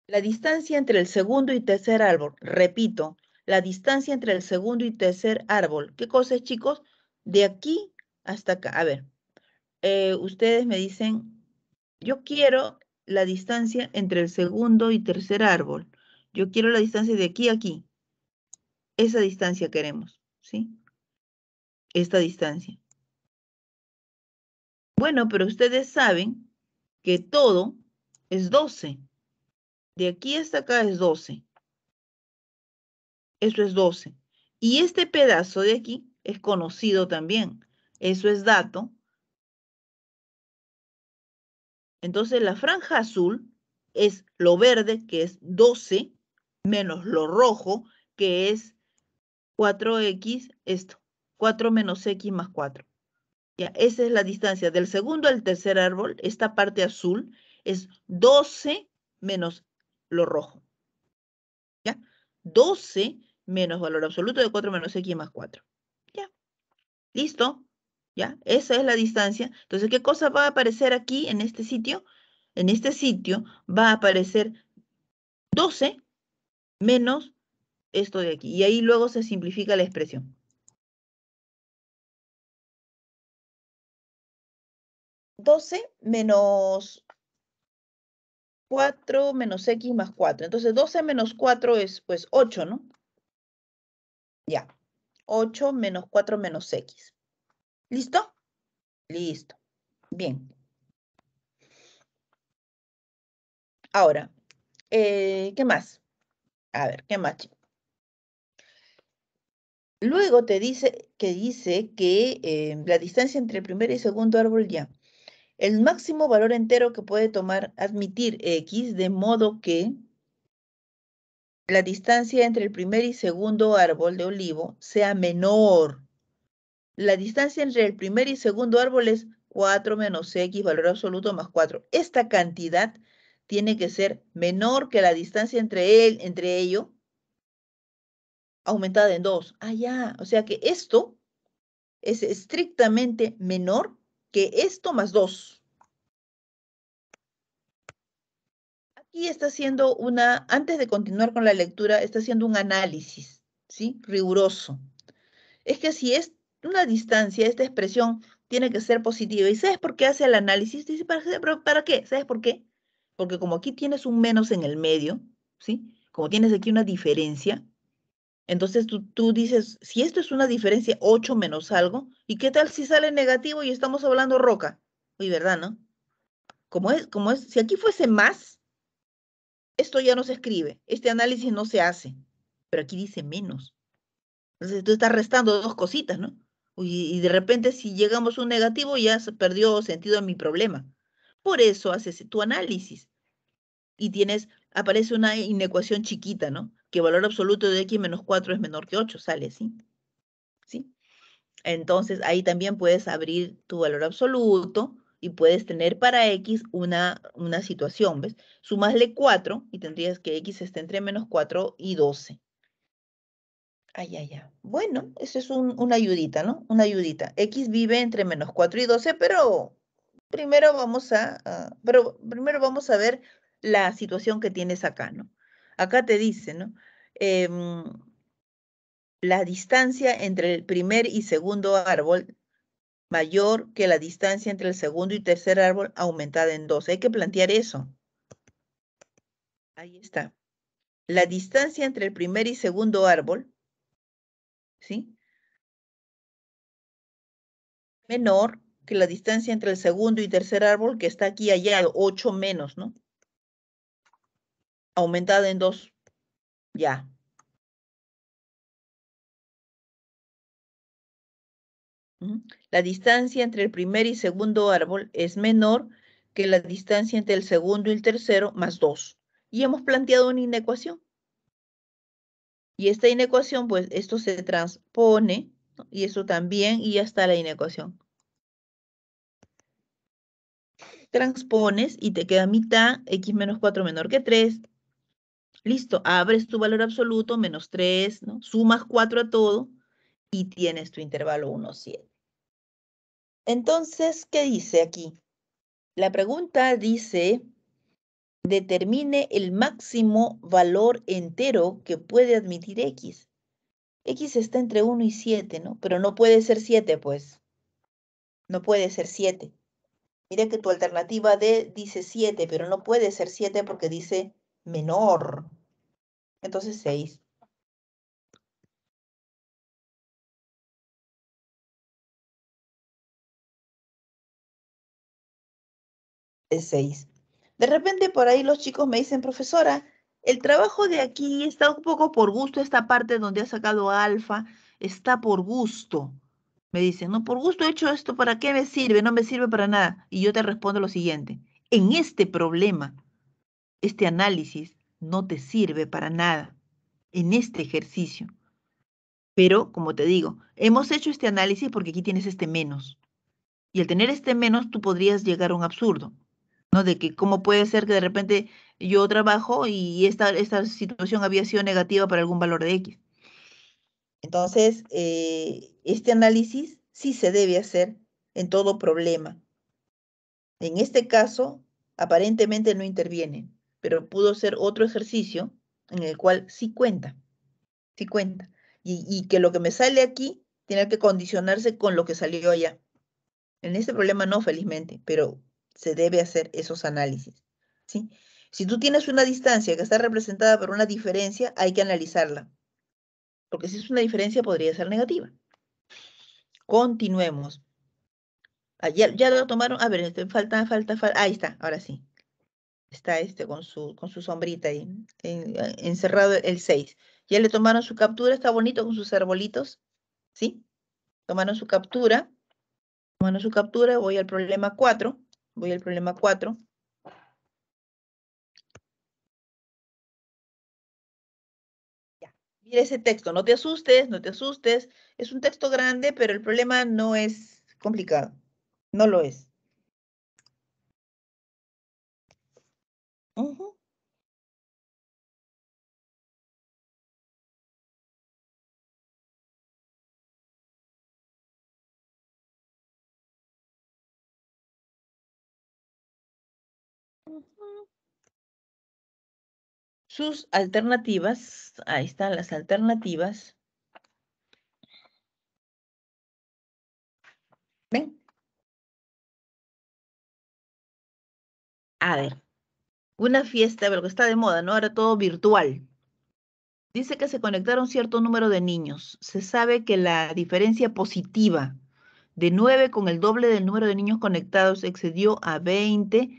La distancia entre el segundo y tercer árbol, repito, la distancia entre el segundo y tercer árbol. ¿Qué cosa es, chicos? De aquí hasta acá. A ver, ustedes me dicen, yo quiero la distancia entre el segundo y tercer árbol. Yo quiero la distancia de aquí a aquí. Esa distancia queremos, ¿sí? Esta distancia. Bueno, pero ustedes saben que todo es 12. De aquí hasta acá es 12. Eso es 12. Y este pedazo de aquí es conocido también. Eso es dato. Entonces la franja azul es lo verde, que es 12, menos lo rojo, que es 4x, esto. 4 menos x más 4. Ya, esa es la distancia del segundo al tercer árbol. Esta parte azul es 12 menos lo rojo. ¿Ya? 12 menos valor absoluto de 4 menos x más 4. ¿Ya? ¿Listo? ¿Ya? Esa es la distancia. Entonces, ¿qué cosa va a aparecer aquí en este sitio? En este sitio va a aparecer 12 menos esto de aquí. Y ahí luego se simplifica la expresión. ¿12 menos 4 menos x más 4? Entonces, 12 menos 4 es, pues, 8, ¿no? Ya. 8 menos 4 menos x. ¿Listo? Listo. Bien. Ahora, ¿qué más? A ver, ¿qué más? Luego te dice que, la distancia entre el primer y segundo árbol ya. El máximo valor entero que puede tomar, admitir X, de modo que la distancia entre el primer y segundo árbol de olivo sea menor. La distancia entre el primer y segundo árbol es 4 menos X, valor absoluto, más 4. Esta cantidad tiene que ser menor que la distancia entre ellos, aumentada en 2. Ah, ya. O sea que esto es estrictamente menor que esto más 2. Aquí está haciendo una, antes de continuar con la lectura, está haciendo un análisis, ¿sí? Riguroso. Es que si es una distancia, esta expresión tiene que ser positiva. ¿Y sabes por qué hace el análisis? Dice, ¿para qué? ¿Sabes por qué? Porque como aquí tienes un menos en el medio, ¿sí? Como tienes aquí una diferencia, entonces tú dices, si esto es una diferencia 8 menos algo, ¿y qué tal si sale negativo y estamos hablando roca? Uy, ¿verdad, no? Como es, si aquí fuese más, esto ya no se escribe, este análisis no se hace, pero aquí dice menos. Entonces tú estás restando dos cositas, ¿no? Uy, y de repente si llegamos a un negativo ya se perdió sentido en mi problema. Por eso haces tu análisis y aparece una inecuación chiquita, ¿no? Que valor absoluto de X menos 4 es menor que 8, sale, ¿sí? ¿Sí? Entonces, ahí también puedes abrir tu valor absoluto y puedes tener para X una situación, ¿ves? Súmasle 4 y tendrías que X esté entre menos 4 y 12. Ay, ay, ay. Bueno, eso es una ayudita, ¿no? Una ayudita. X vive entre menos 4 y 12, pero... Primero vamos a ver la situación que tienes acá, ¿no? Acá te dice, ¿no? La distancia entre el primer y segundo árbol mayor que la distancia entre el segundo y tercer árbol aumentada en 2. Hay que plantear eso. Ahí está. La distancia entre el primer y segundo árbol, ¿sí? Menor que la distancia entre el segundo y tercer árbol, que está aquí allá, 8 menos, ¿no? Aumentada en 2. Ya. La distancia entre el primer y segundo árbol es menor que la distancia entre el segundo y el tercero más 2. Y hemos planteado una inecuación. Y esta inecuación, pues, esto se transpone, ¿no? Y eso también, y ya está la inecuación. Transpones y te queda mitad, X menos 4 menor que 3. Listo, abres tu valor absoluto, menos 3, ¿no? Sumas 4 a todo y tienes tu intervalo 1, 7. Entonces, ¿qué dice aquí? La pregunta dice, determine el máximo valor entero que puede admitir X. X está entre 1 y 7, ¿no? Pero no puede ser 7, pues. No puede ser 7. Mira que tu alternativa D dice 7, pero no puede ser 7 porque dice menor. Entonces 6. Es 6. De repente por ahí los chicos me dicen, profesora, el trabajo de aquí está un poco por gusto, esta parte donde ha sacado alfa está por gusto. Me dicen, no, por gusto he hecho esto, ¿para qué me sirve? No me sirve para nada. Y yo te respondo lo siguiente. En este problema, este análisis no te sirve para nada en este ejercicio. Pero, como te digo, hemos hecho este análisis porque aquí tienes este menos. Y al tener este menos, tú podrías llegar a un absurdo, ¿no? De que cómo puede ser que de repente yo trabajo y esta situación había sido negativa para algún valor de X. Entonces, este análisis sí se debe hacer en todo problema. En este caso, aparentemente no interviene, pero pudo ser otro ejercicio en el cual sí cuenta. Sí cuenta. Y que lo que me sale aquí tiene que condicionarse con lo que salió allá. En este problema no, felizmente, pero se debe hacer esos análisis, ¿sí? Si tú tienes una distancia que está representada por una diferencia, hay que analizarla. Porque si es una diferencia, podría ser negativa. Continuemos. Ah, ya lo tomaron. A ver, falta. Ahí está, ahora sí. Está con su sombrita ahí, encerrado el 6. Ya le tomaron su captura, está bonito con sus arbolitos, ¿sí? Tomaron su captura, voy al problema 4. Ya. Mira ese texto, no te asustes, Es un texto grande, pero el problema no es complicado. No lo es. Sus alternativas, ahí están las alternativas. ¿Ven? A ver, una fiesta, pero que está de moda, ¿no? Ahora todo virtual. Dice que se conectaron cierto número de niños. Se sabe que la diferencia positiva de 9 con el doble del número de niños conectados excedió a 20.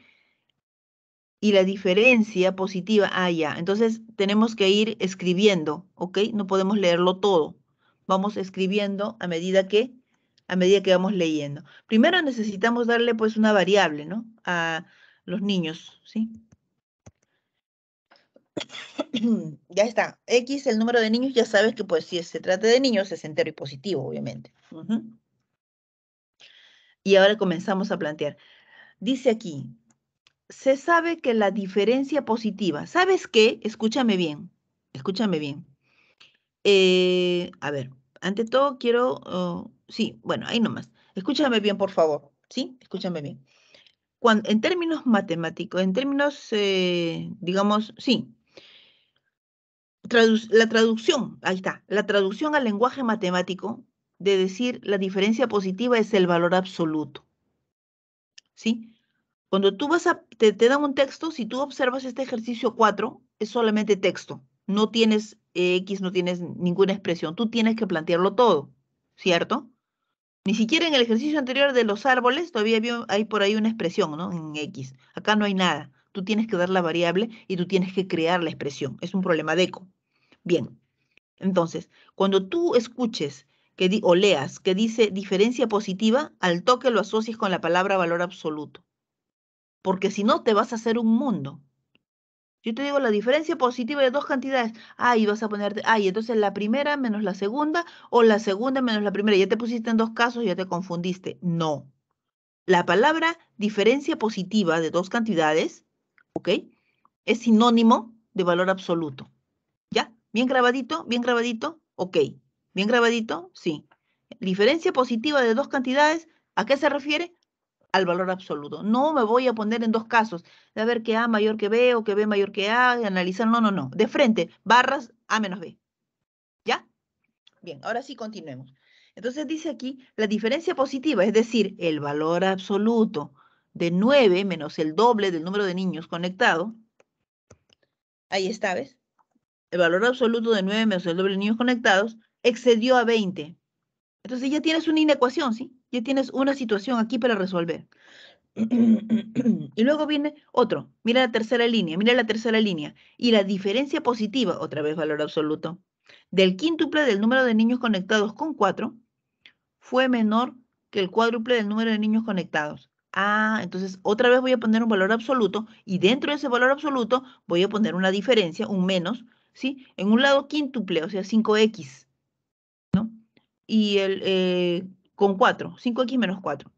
Y la diferencia positiva, ya. Entonces tenemos que ir escribiendo, ¿ok? No podemos leerlo todo. Vamos escribiendo a medida que vamos leyendo. Primero necesitamos darle pues una variable, ¿no? A los niños, ¿sí? Ya está. X, el número de niños, ya sabes que pues si se trata de niños es entero y positivo, obviamente. Y ahora comenzamos a plantear. Dice aquí. Se sabe que la diferencia positiva, ¿sabes qué? Escúchame bien, a ver, ante todo quiero, sí, bueno, ahí nomás. Escúchame bien, por favor, ¿sí? Escúchame bien. Cuando, en términos matemáticos, en términos, digamos, sí, la traducción, ahí está, la traducción al lenguaje matemático de decir la diferencia positiva es el valor absoluto, ¿sí? Cuando tú vas a, te dan un texto, si tú observas este ejercicio 4, es solamente texto. No tienes X, no tienes ninguna expresión. Tú tienes que plantearlo todo, ¿cierto? Ni siquiera en el ejercicio anterior de los árboles todavía hay por ahí una expresión, ¿no? En X. Acá no hay nada. Tú tienes que dar la variable y tú tienes que crear la expresión. Es un problema de eco. Bien. Entonces, cuando tú escuches o leas que dice diferencia positiva, al toque lo asocies con la palabra valor absoluto. Porque si no, te vas a hacer un mundo. Yo te digo la diferencia positiva de dos cantidades. Y vas a ponerte, entonces la primera menos la segunda, o la segunda menos la primera. Ya te pusiste en dos casos, ya te confundiste. No. La palabra diferencia positiva de dos cantidades, ¿ok? Es sinónimo de valor absoluto. ¿Ya? ¿Bien grabadito? ¿Bien grabadito? Ok. ¿Bien grabadito? Sí. Diferencia positiva de dos cantidades, ¿a qué se refiere? Al valor absoluto. No me voy a poner en dos casos, de a ver que A mayor que B o que B mayor que A, analizar, no. De frente, barras A menos B. ¿Ya? Bien, ahora sí continuemos. Entonces dice aquí la diferencia positiva, es decir, el valor absoluto de 9 menos el doble del número de niños conectado. Ahí está, ¿ves? El valor absoluto de 9 menos el doble de niños conectados excedió a 20. Entonces ya tienes una inecuación, ¿sí? Ya tienes una situación aquí para resolver. Y luego viene otro. Mira la tercera línea, Y la diferencia positiva, otra vez valor absoluto, del quíntuple del número de niños conectados con 4 fue menor que el cuádruple del número de niños conectados. Entonces otra vez voy a poner un valor absoluto y dentro de ese valor absoluto voy a poner una diferencia, un menos, ¿sí? En un lado quíntuple, o sea, 5X, ¿no? Y con 4, 5X menos 4.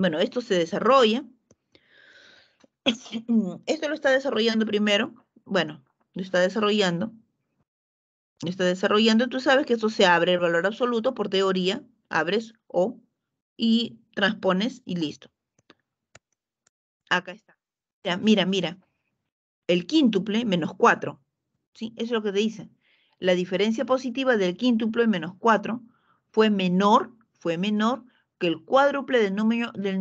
Bueno, esto se desarrolla. Esto lo está desarrollando primero. Bueno, lo está desarrollando. Tú sabes que esto se abre el valor absoluto por teoría. Abres O y transpones y listo. Acá está. Ya, mira. El quíntuple menos 4. ¿Sí? Eso es lo que te dice. La diferencia positiva del quíntuple menos 4 fue menor que el cuádruple del número de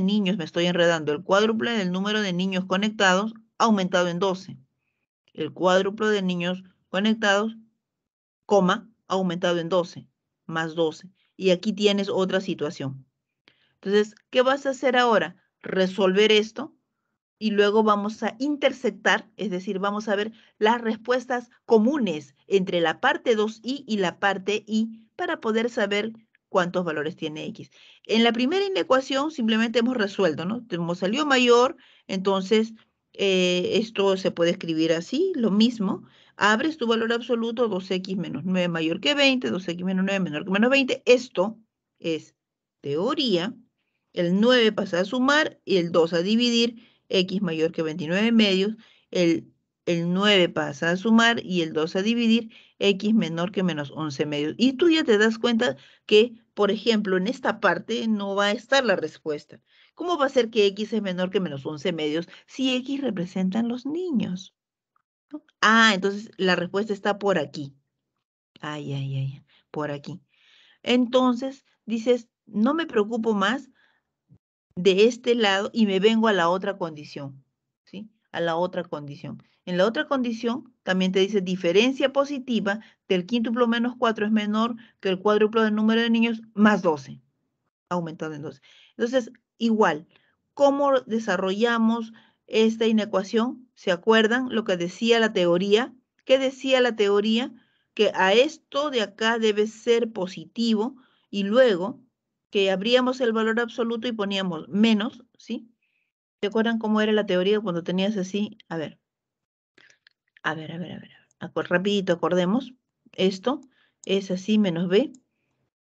niños, me estoy enredando, el cuádruple del número de niños conectados aumentado en 12. El cuádruple de niños conectados, coma, aumentado en 12, más 12. Y aquí tienes otra situación. Entonces, ¿qué vas a hacer ahora? Resolver esto y luego vamos a intersectar, es decir, vamos a ver las respuestas comunes entre la parte 2i y la parte i para poder saber cuántos valores tiene x. En la primera inecuación simplemente hemos resuelto, ¿no? Como salió mayor, entonces esto se puede escribir así, lo mismo. Abres tu valor absoluto, 2x menos 9 mayor que 20, 2x menos 9 menor que menos 20. Esto es teoría. El 9 pasa a sumar y el 2 a dividir, x mayor que 29 medios. El 9 pasa a sumar y el 2 a dividir, x menor que menos 11 medios. Y tú ya te das cuenta que, por ejemplo, en esta parte no va a estar la respuesta. ¿Cómo va a ser que x es menor que menos 11 medios si x representan los niños? ¿No? Ah, entonces la respuesta está por aquí. Ay, ay, ay, por aquí. Entonces dices, no me preocupo más de este lado y me vengo a la otra condición, ¿sí? A la otra condición. En la otra condición también te dice diferencia positiva del quíntuplo menos 4 es menor que el cuádruplo del número de niños más 12, aumentado en 12. Entonces, igual, ¿cómo desarrollamos esta inecuación? ¿Se acuerdan lo que decía la teoría? ¿Qué decía la teoría? Que a esto de acá debe ser positivo y luego que abríamos el valor absoluto y poníamos menos, ¿sí? ¿Se acuerdan cómo era la teoría cuando tenías así? A ver. Rapidito, acordemos. Esto es así, menos b.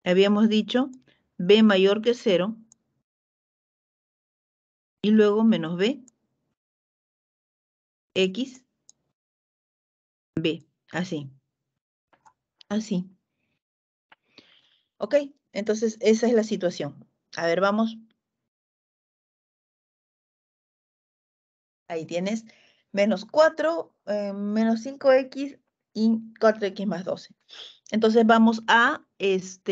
Habíamos dicho b mayor que 0. Y luego menos b. X. B. Así. Así. Ok. Entonces, esa es la situación. A ver, vamos. Ahí tienes menos 4, menos 5x y 4x más 12. Entonces, vamos a, Ustedes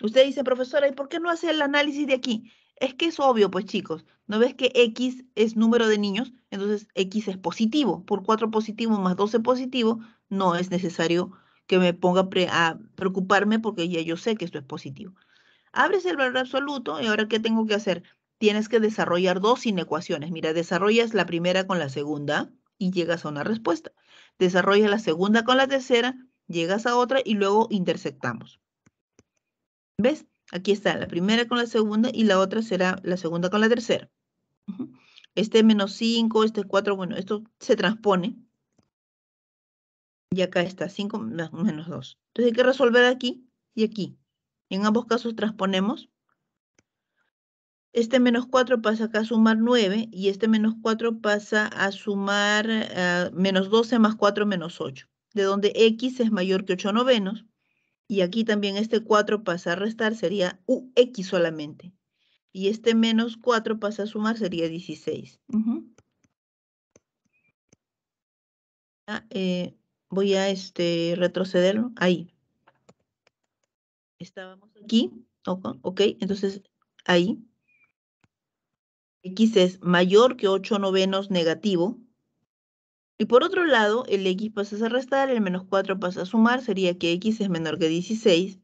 dicen, profesora, ¿y por qué no hace el análisis de aquí? Es que es obvio, pues, chicos. ¿No ves que x es número de niños? Entonces, x es positivo. Por 4 positivo más 12 positivo, no es necesario que me ponga a preocuparme porque ya yo sé que esto es positivo. Abres el valor absoluto y ahora ¿qué tengo que hacer? Tienes que desarrollar dos inecuaciones. Mira, desarrollas la primera con la segunda y llegas a una respuesta. Desarrollas la segunda con la tercera, llegas a otra y luego intersectamos. ¿Ves? Aquí está la primera con la segunda y la otra será la segunda con la tercera. Este es menos 5, este es 4, bueno, esto se transpone. Y acá está, 5 menos 2. Entonces hay que resolver aquí y aquí. En ambos casos transponemos. Este menos 4 pasa acá a sumar 9 y este menos 4 pasa a sumar menos 12 más 4 menos 8. De donde x es mayor que 8 novenos. Y aquí también este 4 pasa a restar, sería x solamente. Y este menos 4 pasa a sumar, sería 16. Voy a retrocederlo. Ahí. Estábamos aquí. Ok, entonces ahí. X es mayor que 8 novenos negativo. Y por otro lado, el x pasa a restar, el menos 4 pasa a sumar, sería que x es menor que 16.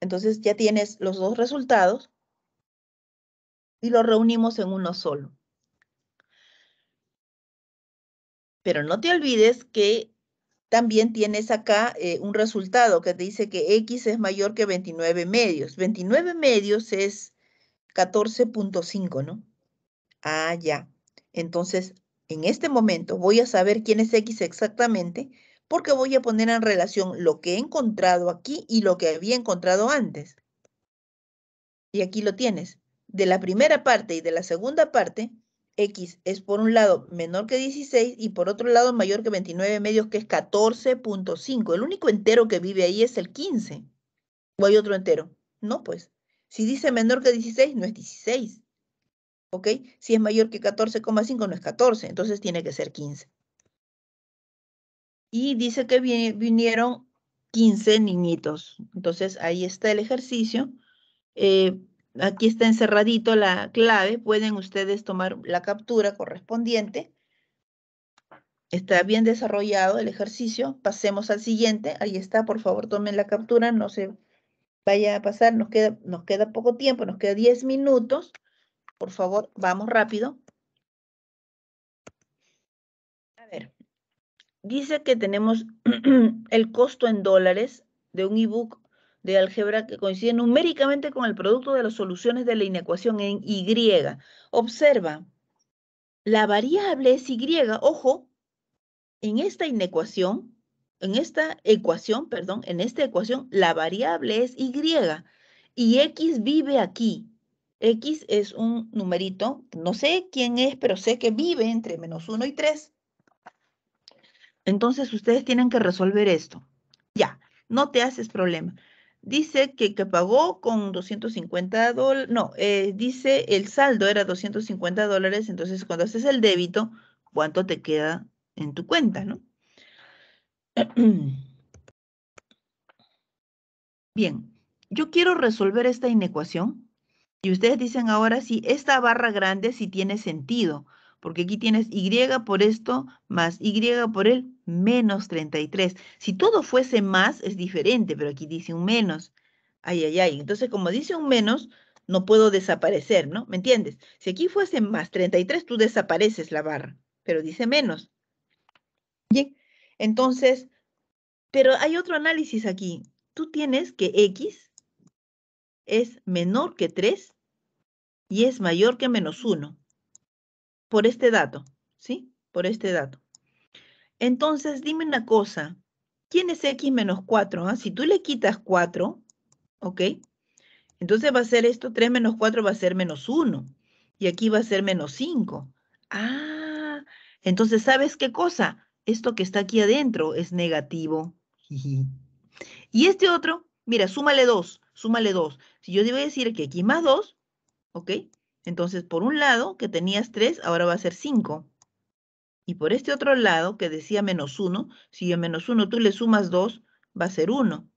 Entonces ya tienes los dos resultados y los reunimos en uno solo. Pero no te olvides que también tienes acá un resultado que te dice que x es mayor que 29 medios. 29 medios es 14.5, ¿no? Ah, ya. Entonces, en este momento voy a saber quién es x exactamente porque voy a poner en relación lo que he encontrado aquí y lo que había encontrado antes. Y aquí lo tienes. De la primera parte y de la segunda parte, x es por un lado menor que 16 y por otro lado mayor que 29 medios, que es 14.5. El único entero que vive ahí es el 15. ¿O hay otro entero? No, pues. Si dice menor que 16, no es 16. ¿Ok? Si es mayor que 14.5, no es 14. Entonces tiene que ser 15. Y dice que vinieron 15 niñitos. Entonces ahí está el ejercicio. Aquí está encerradito la clave. Pueden ustedes tomar la captura correspondiente. Está bien desarrollado el ejercicio. Pasemos al siguiente. Ahí está, por favor, tomen la captura. No se vaya a pasar, nos queda poco tiempo, nos queda 10 minutos. Por favor, vamos rápido. A ver, dice que tenemos el costo en dólares de un ebook de álgebra que coincide numéricamente con el producto de las soluciones de la inecuación en Y. Observa, la variable es Y. Ojo, en esta ecuación, la variable es Y. Y X vive aquí. X es un numerito, no sé quién es, pero sé que vive entre -1 y 3. Entonces, ustedes tienen que resolver esto. Ya, no te haces problema. Dice que pagó con $250, no, dice el saldo era $250, entonces cuando haces el débito, ¿cuánto te queda en tu cuenta, no? Bien, yo quiero resolver esta inecuación. Y ustedes dicen ahora si esta barra grande sí tiene sentido, porque aquí tienes y por esto más y por el menos 33. Si todo fuese más es diferente, pero aquí dice un menos. Ay, ay, ay. Entonces, como dice un menos, no puedo desaparecer, ¿no? ¿Me entiendes? Si aquí fuese más 33, tú desapareces la barra, pero dice menos. Bien, entonces, pero hay otro análisis aquí. Tú tienes que X es menor que 3 y es mayor que -1 por este dato, ¿sí? Por este dato. Entonces, dime una cosa. ¿Quién es X menos 4? ¿Ah? Si tú le quitas 4, ¿ok? Entonces va a ser esto, 3 menos 4 va a ser -1. Y aquí va a ser -5. Ah, entonces, ¿sabes qué cosa? Esto que está aquí adentro es negativo. Y este otro, mira, súmale 2. Súmale 2. Si yo debo decir que X más 2, ¿ok? Entonces, por un lado, que tenías 3, ahora va a ser 5. Y por este otro lado, que decía -1, si a -1 tú le sumas 2, va a ser 1.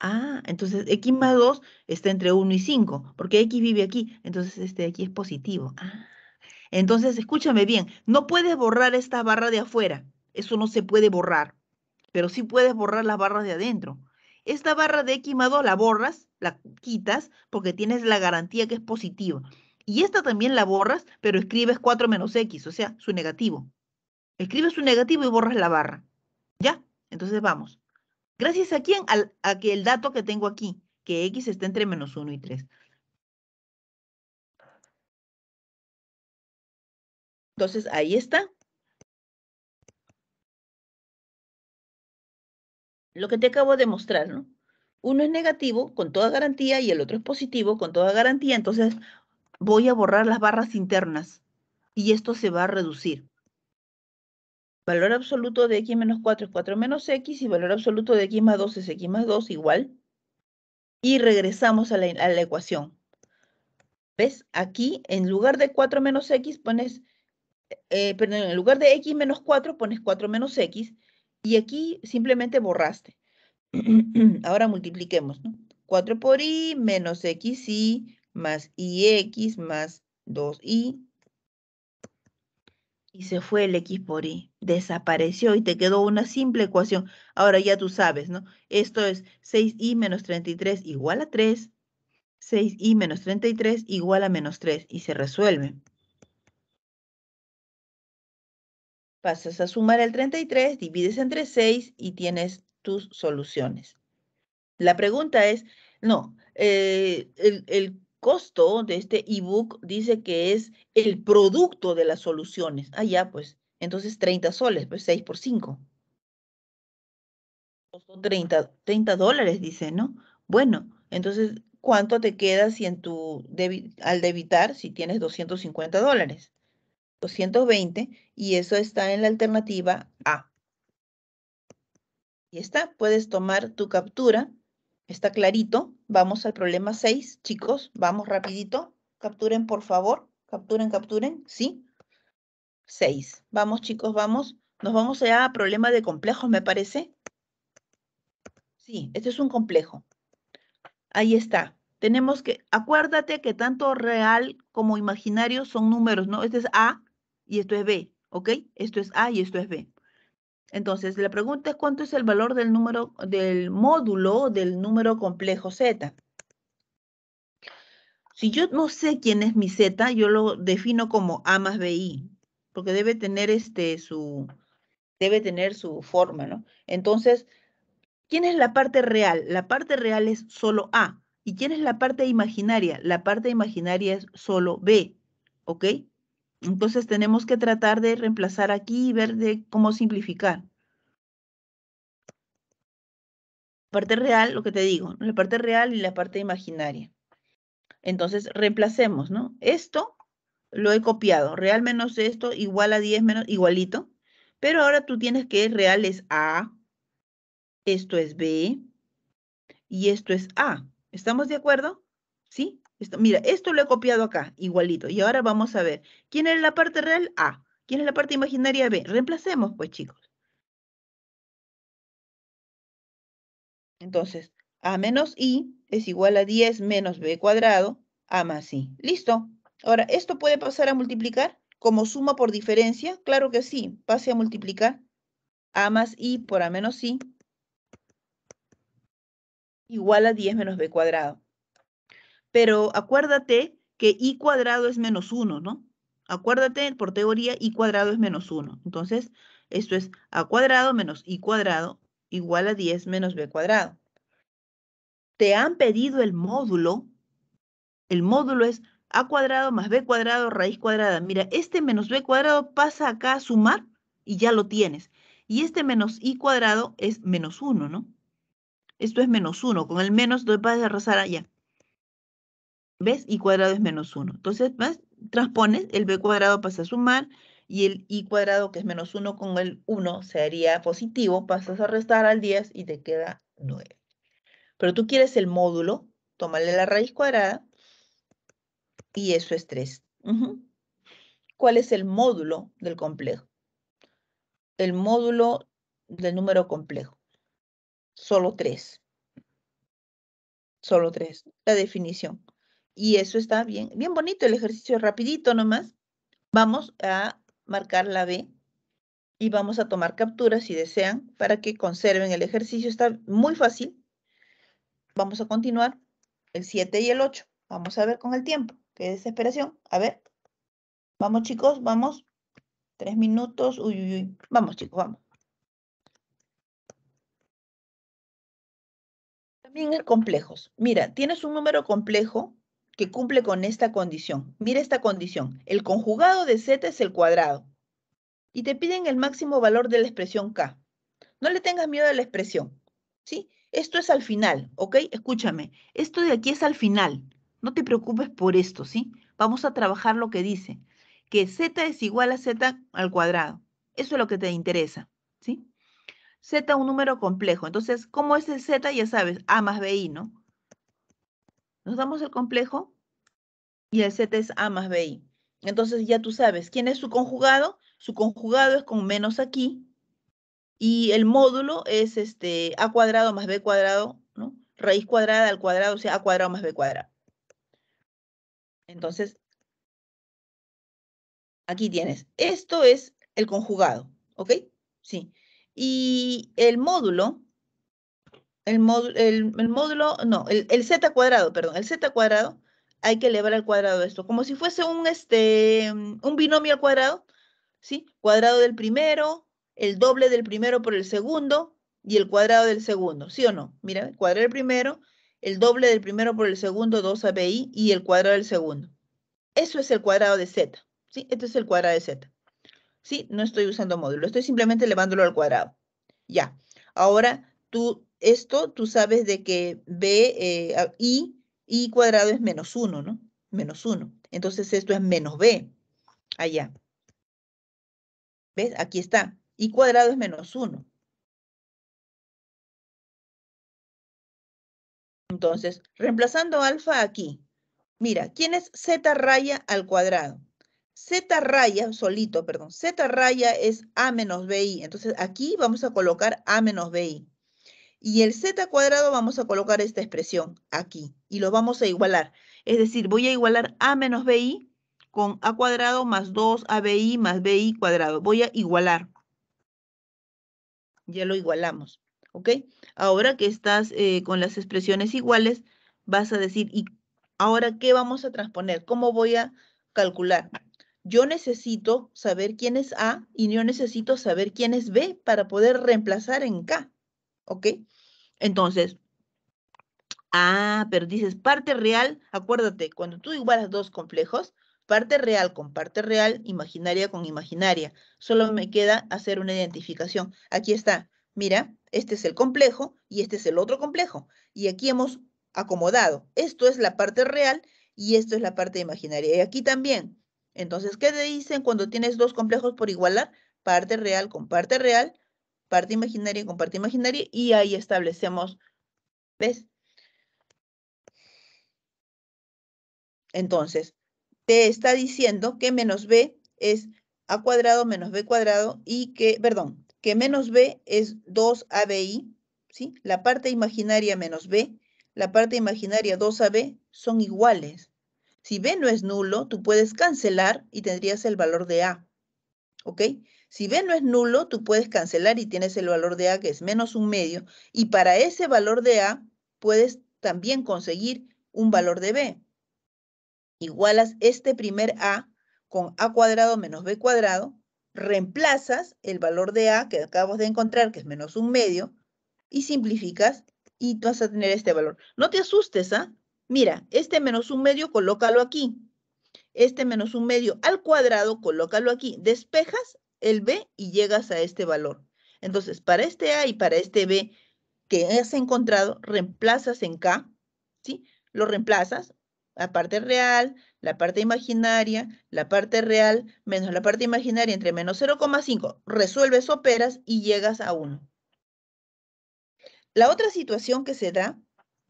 Ah, entonces X más 2 está entre 1 y 5, porque X vive aquí. Entonces, este de aquí es positivo. Ah. Entonces, escúchame bien, no puedes borrar esta barra de afuera. Eso no se puede borrar. Pero sí puedes borrar las barras de adentro. Esta barra de X más 2 la borras, la quitas, porque tienes la garantía que es positiva. Y esta también la borras, pero escribes 4 menos X, o sea, su negativo. Escribes su negativo y borras la barra. ¿Ya? Entonces vamos. ¿Gracias a quién? A que el dato que tengo aquí, que X está entre -1 y 3. Entonces, ahí está. Lo que te acabo de mostrar, ¿no? Uno es negativo con toda garantía y el otro es positivo con toda garantía. Entonces, voy a borrar las barras internas y esto se va a reducir. Valor absoluto de X menos 4 es 4 menos X y valor absoluto de X más 2 es X más 2 igual. Y regresamos a la ecuación. ¿Ves? Aquí, en lugar de 4 menos X pones, perdón, en lugar de X menos 4 pones 4 menos X. Y aquí simplemente borraste. Ahora multipliquemos, ¿no? 4 por i menos xi más ix más 2i. Y se fue el x por i. Desapareció y te quedó una simple ecuación. Ahora ya tú sabes, ¿no? Esto es 6i menos 33 igual a 3. 6i menos 33 igual a -3. Y se resuelve. Pasas a sumar el 33, divides entre 6 y tienes tus soluciones. La pregunta es, no, el costo de este ebook dice que es el producto de las soluciones. Ah, ya, pues, entonces 30 soles, pues 6 por 5. Costó 30 dólares, dice, ¿no? Bueno, entonces, ¿cuánto te queda si en tu al debitar si tienes $250? 220, y eso está en la alternativa A. Y está, puedes tomar tu captura. Está clarito. Vamos al problema 6, chicos. Vamos rapidito. Capturen, por favor. Capturen, capturen. ¿Sí? 6. Vamos, chicos, vamos. Nos vamos allá a problema de complejos, me parece. Sí, este es un complejo. Ahí está. Tenemos que, acuérdate que tanto real como imaginario son números, ¿no? Este es A. Y esto es B, ¿ok? Esto es A y esto es B. Entonces, la pregunta es, ¿cuánto es el valor del módulo del número complejo Z? Si yo no sé quién es mi Z, yo lo defino como A más BI, porque debe tener su forma, ¿no? Entonces, ¿quién es la parte real? La parte real es solo A. ¿Y quién es la parte imaginaria? La parte imaginaria es solo B, ¿ok? Entonces tenemos que tratar de reemplazar aquí y ver de cómo simplificar. Parte real, lo que te digo, la parte real y la parte imaginaria. Entonces reemplacemos, ¿no? Esto lo he copiado, real menos esto igual a 10 menos, igualito. Pero ahora tú tienes que real es A, esto es B y esto es A. ¿Estamos de acuerdo? ¿Sí? Esto, mira, esto lo he copiado acá, igualito. Y ahora vamos a ver, ¿quién es la parte real? A. ¿Quién es la parte imaginaria? B. Reemplacemos, pues, chicos. Entonces, A menos I es igual a 10 menos B cuadrado, A más I. ¿Listo? Ahora, ¿esto puede pasar a multiplicar como suma por diferencia? Claro que sí, pase a multiplicar. A más I por A menos I igual a 10 menos B cuadrado. Pero acuérdate que I cuadrado es menos 1, ¿no? Acuérdate, por teoría, I cuadrado es menos 1. Entonces, esto es A cuadrado menos I cuadrado igual a 10 menos B cuadrado. Te han pedido el módulo. El módulo es A cuadrado más B cuadrado raíz cuadrada. Mira, este menos B cuadrado pasa acá a sumar y ya lo tienes. Y este menos I cuadrado es menos 1, ¿no? Esto es menos 1. Con el menos lo vas a arrasar allá. ¿Ves? I cuadrado es menos 1. Entonces, ¿ves? Transpones, el B cuadrado pasa a sumar y el I cuadrado, que es menos 1, con el 1 sería positivo. Pasas a restar al 10 y te queda 9. Pero tú quieres el módulo, tómale la raíz cuadrada y eso es 3. ¿Cuál es el módulo del complejo? El módulo del número complejo. Solo 3. Solo 3. La definición. Y eso está bien, bien bonito el ejercicio, rapidito nomás. Vamos a marcar la B y vamos a tomar capturas si desean para que conserven el ejercicio. Está muy fácil. Vamos a continuar el 7 y el 8. Vamos a ver con el tiempo. Qué desesperación. A ver. Vamos, chicos, vamos. 3 minutos. Uy, uy, uy. Vamos, chicos, vamos. También es complejos. Mira, tienes un número complejo que cumple con esta condición. Mira esta condición. El conjugado de Z es el cuadrado. Y te piden el máximo valor de la expresión K. No le tengas miedo a la expresión, ¿sí? Esto es al final, ¿ok? Escúchame. Esto de aquí es al final. No te preocupes por esto, ¿sí? Vamos a trabajar lo que dice. Que Z es igual a Z al cuadrado. Eso es lo que te interesa, ¿sí? Z es un número complejo. Entonces, ¿cómo es el Z? Ya sabes, A más BI, ¿no? Nos damos el complejo y el Z es A más BI. Entonces, ya tú sabes, ¿quién es su conjugado? Su conjugado es con menos aquí. Y el módulo es A cuadrado más B cuadrado, ¿no? Raíz cuadrada al cuadrado, o sea, A cuadrado más B cuadrado. Entonces, aquí tienes. Esto es el conjugado, ¿ok? Sí. Y el Z cuadrado, perdón, el Z cuadrado, hay que elevar al cuadrado esto, como si fuese un binomio al cuadrado, ¿sí? Cuadrado del primero, el doble del primero por el segundo, y el cuadrado del segundo, ¿sí o no? Mira, cuadrado del primero, el doble del primero por el segundo, 2 ABI, y el cuadrado del segundo. Eso es el cuadrado de Z, ¿sí? Este es el cuadrado de Z. ¿Sí? No estoy usando módulo, estoy simplemente elevándolo al cuadrado. Ya. Ahora, tú sabes de que I cuadrado es menos 1, ¿no? Menos 1. Entonces, esto es menos B. Allá. ¿Ves? Aquí está. I cuadrado es menos 1. Entonces, reemplazando alfa aquí. Mira, ¿quién es Z raya al cuadrado? Z raya es A menos BI. Entonces, aquí vamos a colocar A menos BI. Y el Z cuadrado vamos a colocar esta expresión aquí. Y lo vamos a igualar. Es decir, voy a igualar A menos BI con A cuadrado más 2 ABI más BI cuadrado. Voy a igualar. Ya lo igualamos, ¿ok? Ahora que estás con las expresiones iguales, vas a decir, ¿y Ahora, ¿qué vamos a transponer? ¿Cómo voy a calcular? Yo necesito saber quién es A y yo necesito saber quién es B para poder reemplazar en K. ¿Ok? Entonces, pero dices parte real. Acuérdate, cuando tú igualas dos complejos, parte real con parte real, imaginaria con imaginaria. Solo me queda hacer una identificación. Aquí está. Mira, este es el complejo y este es el otro complejo. Y aquí hemos acomodado. Esto es la parte real y esto es la parte imaginaria. Y aquí también. Entonces, ¿qué te dicen cuando tienes dos complejos por igualar? Parte real con parte real, parte imaginaria con parte imaginaria. Y ahí establecemos, ¿ves? Entonces, te está diciendo que menos b es a cuadrado menos b cuadrado y que, perdón, que menos b es 2abi, ¿sí? La parte imaginaria menos b, la parte imaginaria 2ab son iguales. Si b no es nulo, tú puedes cancelar y tendrías el valor de a, ¿ok? Si b no es nulo, tú puedes cancelar y tienes el valor de a que es menos 1/2. Y para ese valor de a puedes también conseguir un valor de b. Igualas este primer a con a cuadrado menos b cuadrado, reemplazas el valor de a que acabas de encontrar, que es menos 1/2, y simplificas y tú vas a tener este valor. No te asustes, ¿ah? Mira, este menos 1/2, colócalo aquí. Este menos 1/2 al cuadrado, colócalo aquí. Despejas el b y llegas a este valor. Entonces, para este a y para este b que has encontrado, reemplazas en k, ¿sí? Lo reemplazas. La parte real, la parte imaginaria, la parte real menos la parte imaginaria entre menos 0,5. Resuelves, operas y llegas a 1. La otra situación que se da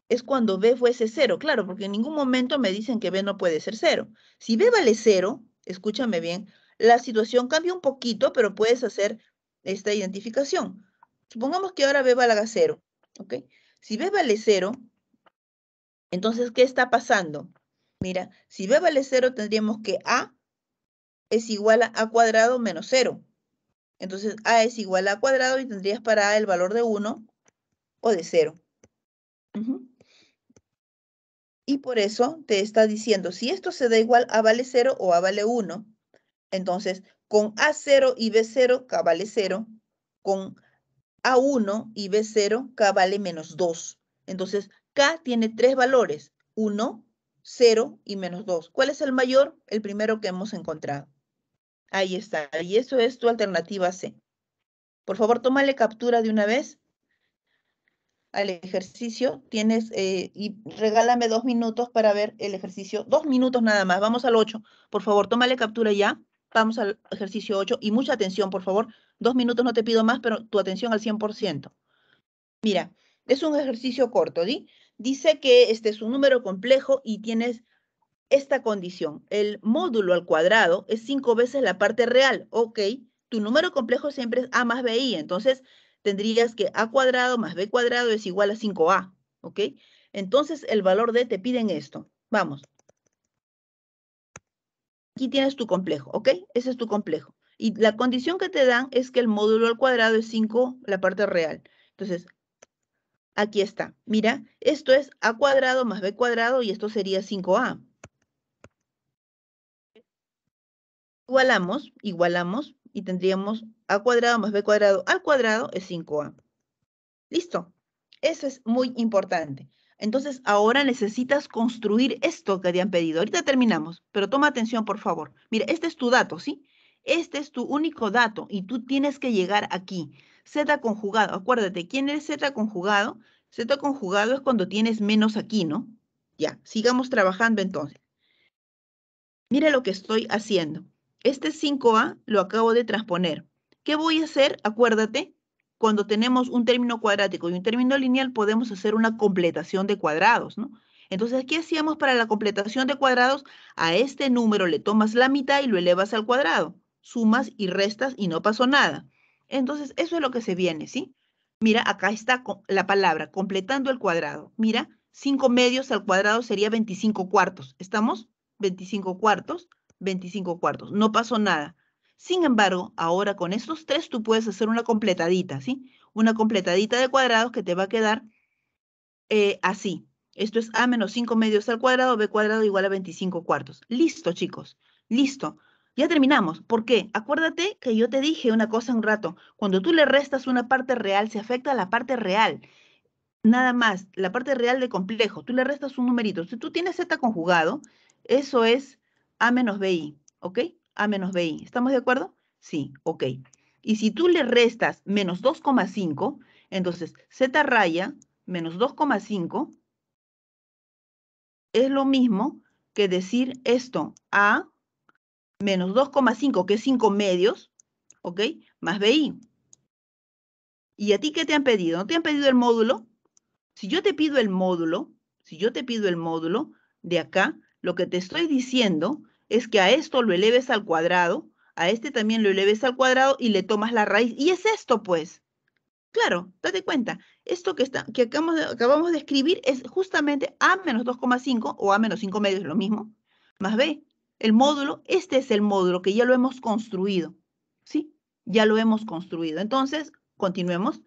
es cuando b fuese 0. Claro, porque en ningún momento me dicen que b no puede ser 0. Si b vale 0, escúchame bien, la situación cambia un poquito, pero puedes hacer esta identificación. Supongamos que ahora b valga 0. ¿Okay? Si b vale 0, entonces, ¿qué está pasando? Mira, si b vale 0, tendríamos que a es igual a cuadrado menos 0. Entonces, a es igual a cuadrado y tendrías para a el valor de 1 o de 0. Y por eso te está diciendo, si esto se da igual a vale 0 o a vale 1, entonces con a0 y b0, k vale 0. Con a1 y b0, k vale menos 2. Entonces, k tiene tres valores, 1, 0 y menos 2. ¿Cuál es el mayor? El primero que hemos encontrado. Ahí está. Y eso es tu alternativa C. Por favor, tómale captura de una vez al ejercicio. Tienes y regálame 2 minutos para ver el ejercicio. 2 minutos nada más. Vamos al 8. Por favor, tómale captura ya. Vamos al ejercicio 8. Y mucha atención, por favor. 2 minutos no te pido más, pero tu atención al 100%. Mira, es un ejercicio corto, ¿sí? Dice que este es un número complejo y tienes esta condición. El módulo al cuadrado es 5 veces la parte real. Ok, tu número complejo siempre es a más bi. Entonces, tendrías que a cuadrado más b cuadrado es igual a 5a. Ok, entonces el valor de te piden esto. Vamos. Aquí tienes tu complejo, ¿ok? Ese es tu complejo. Y la condición que te dan es que el módulo al cuadrado es 5 la parte real. Entonces, aquí está. Mira, esto es a cuadrado más b cuadrado y esto sería 5a. Igualamos y tendríamos a cuadrado más b cuadrado al cuadrado es 5a. ¿Listo? Eso es muy importante. Entonces, ahora necesitas construir esto que te han pedido. Ahorita terminamos, pero toma atención, por favor. Mira, este es tu dato, ¿sí? Este es tu único dato y tú tienes que llegar aquí. Z conjugado, acuérdate, ¿quién es Z conjugado? Z conjugado es cuando tienes menos aquí, ¿no? Ya, sigamos trabajando entonces. Mira lo que estoy haciendo. Este 5A lo acabo de transponer. ¿Qué voy a hacer? Acuérdate, cuando tenemos un término cuadrático y un término lineal, podemos hacer una completación de cuadrados, ¿no? Entonces, ¿qué hacíamos para la completación de cuadrados? A este número le tomas la mitad y lo elevas al cuadrado. Sumas y restas y no pasó nada. Entonces, eso es lo que se viene, ¿sí? Mira, acá está la palabra, completando el cuadrado. Mira, 5 medios al cuadrado sería 25 cuartos. ¿Estamos? 25 cuartos, 25 cuartos. No pasó nada. Sin embargo, ahora con estos tres tú puedes hacer una completadita, ¿sí? Una completadita de cuadrados que te va a quedar así. Esto es a menos 5 medios al cuadrado, b cuadrado igual a 25 cuartos. Listo, chicos. Listo. Ya terminamos. ¿Por qué? Acuérdate que yo te dije una cosa un rato. Cuando tú le restas una parte real, se afecta a la parte real. Nada más. La parte real de complejo. Tú le restas un numerito. Si tú tienes z conjugado, eso es a menos bi. ¿Ok? A menos bi. ¿Estamos de acuerdo? Sí. Ok. Y si tú le restas menos 2,5, entonces z raya menos 2,5 es lo mismo que decir esto a menos 2,5, que es 5 medios, ¿ok? Más BI. ¿Y a ti qué te han pedido? ¿No te han pedido el módulo? Si yo te pido el módulo, de acá, lo que te estoy diciendo es que a esto lo eleves al cuadrado, a este también lo eleves al cuadrado y le tomas la raíz. Y es esto, pues. Claro, date cuenta, esto que acabamos de escribir es justamente a menos 2,5 o a menos 5 medios, lo mismo, más b. El módulo, este es el módulo que ya lo hemos construido, ¿sí? Ya lo hemos construido. Entonces, continuemos.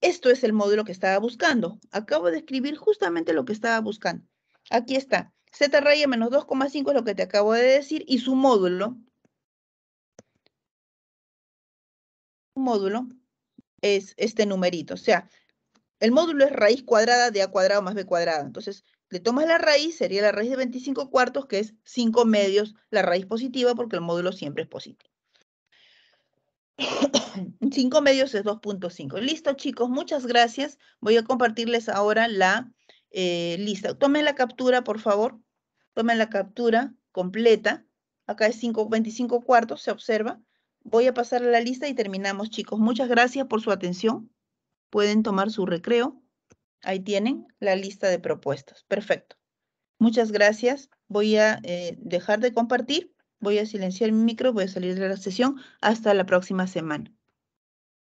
Esto es el módulo que estaba buscando. Acabo de escribir justamente lo que estaba buscando. Aquí está, z raya menos 2,5 es lo que te acabo de decir y su módulo. Su módulo es este numerito. O sea, el módulo es raíz cuadrada de a cuadrado más b cuadrado. Entonces, le tomas la raíz, sería la raíz de 25 cuartos, que es 5 medios, la raíz positiva, porque el módulo siempre es positivo. 5 medios es 2,5. Listo, chicos, muchas gracias. Voy a compartirles ahora la lista. Tomen la captura, por favor. Tomen la captura completa. Acá es 25 cuartos, se observa. Voy a pasar a la lista y terminamos, chicos. Muchas gracias por su atención. Pueden tomar su recreo. Ahí tienen la lista de propuestas. Perfecto. Muchas gracias. Voy a dejar de compartir. Voy a silenciar mi micro. Voy a salir de la sesión. Hasta la próxima semana.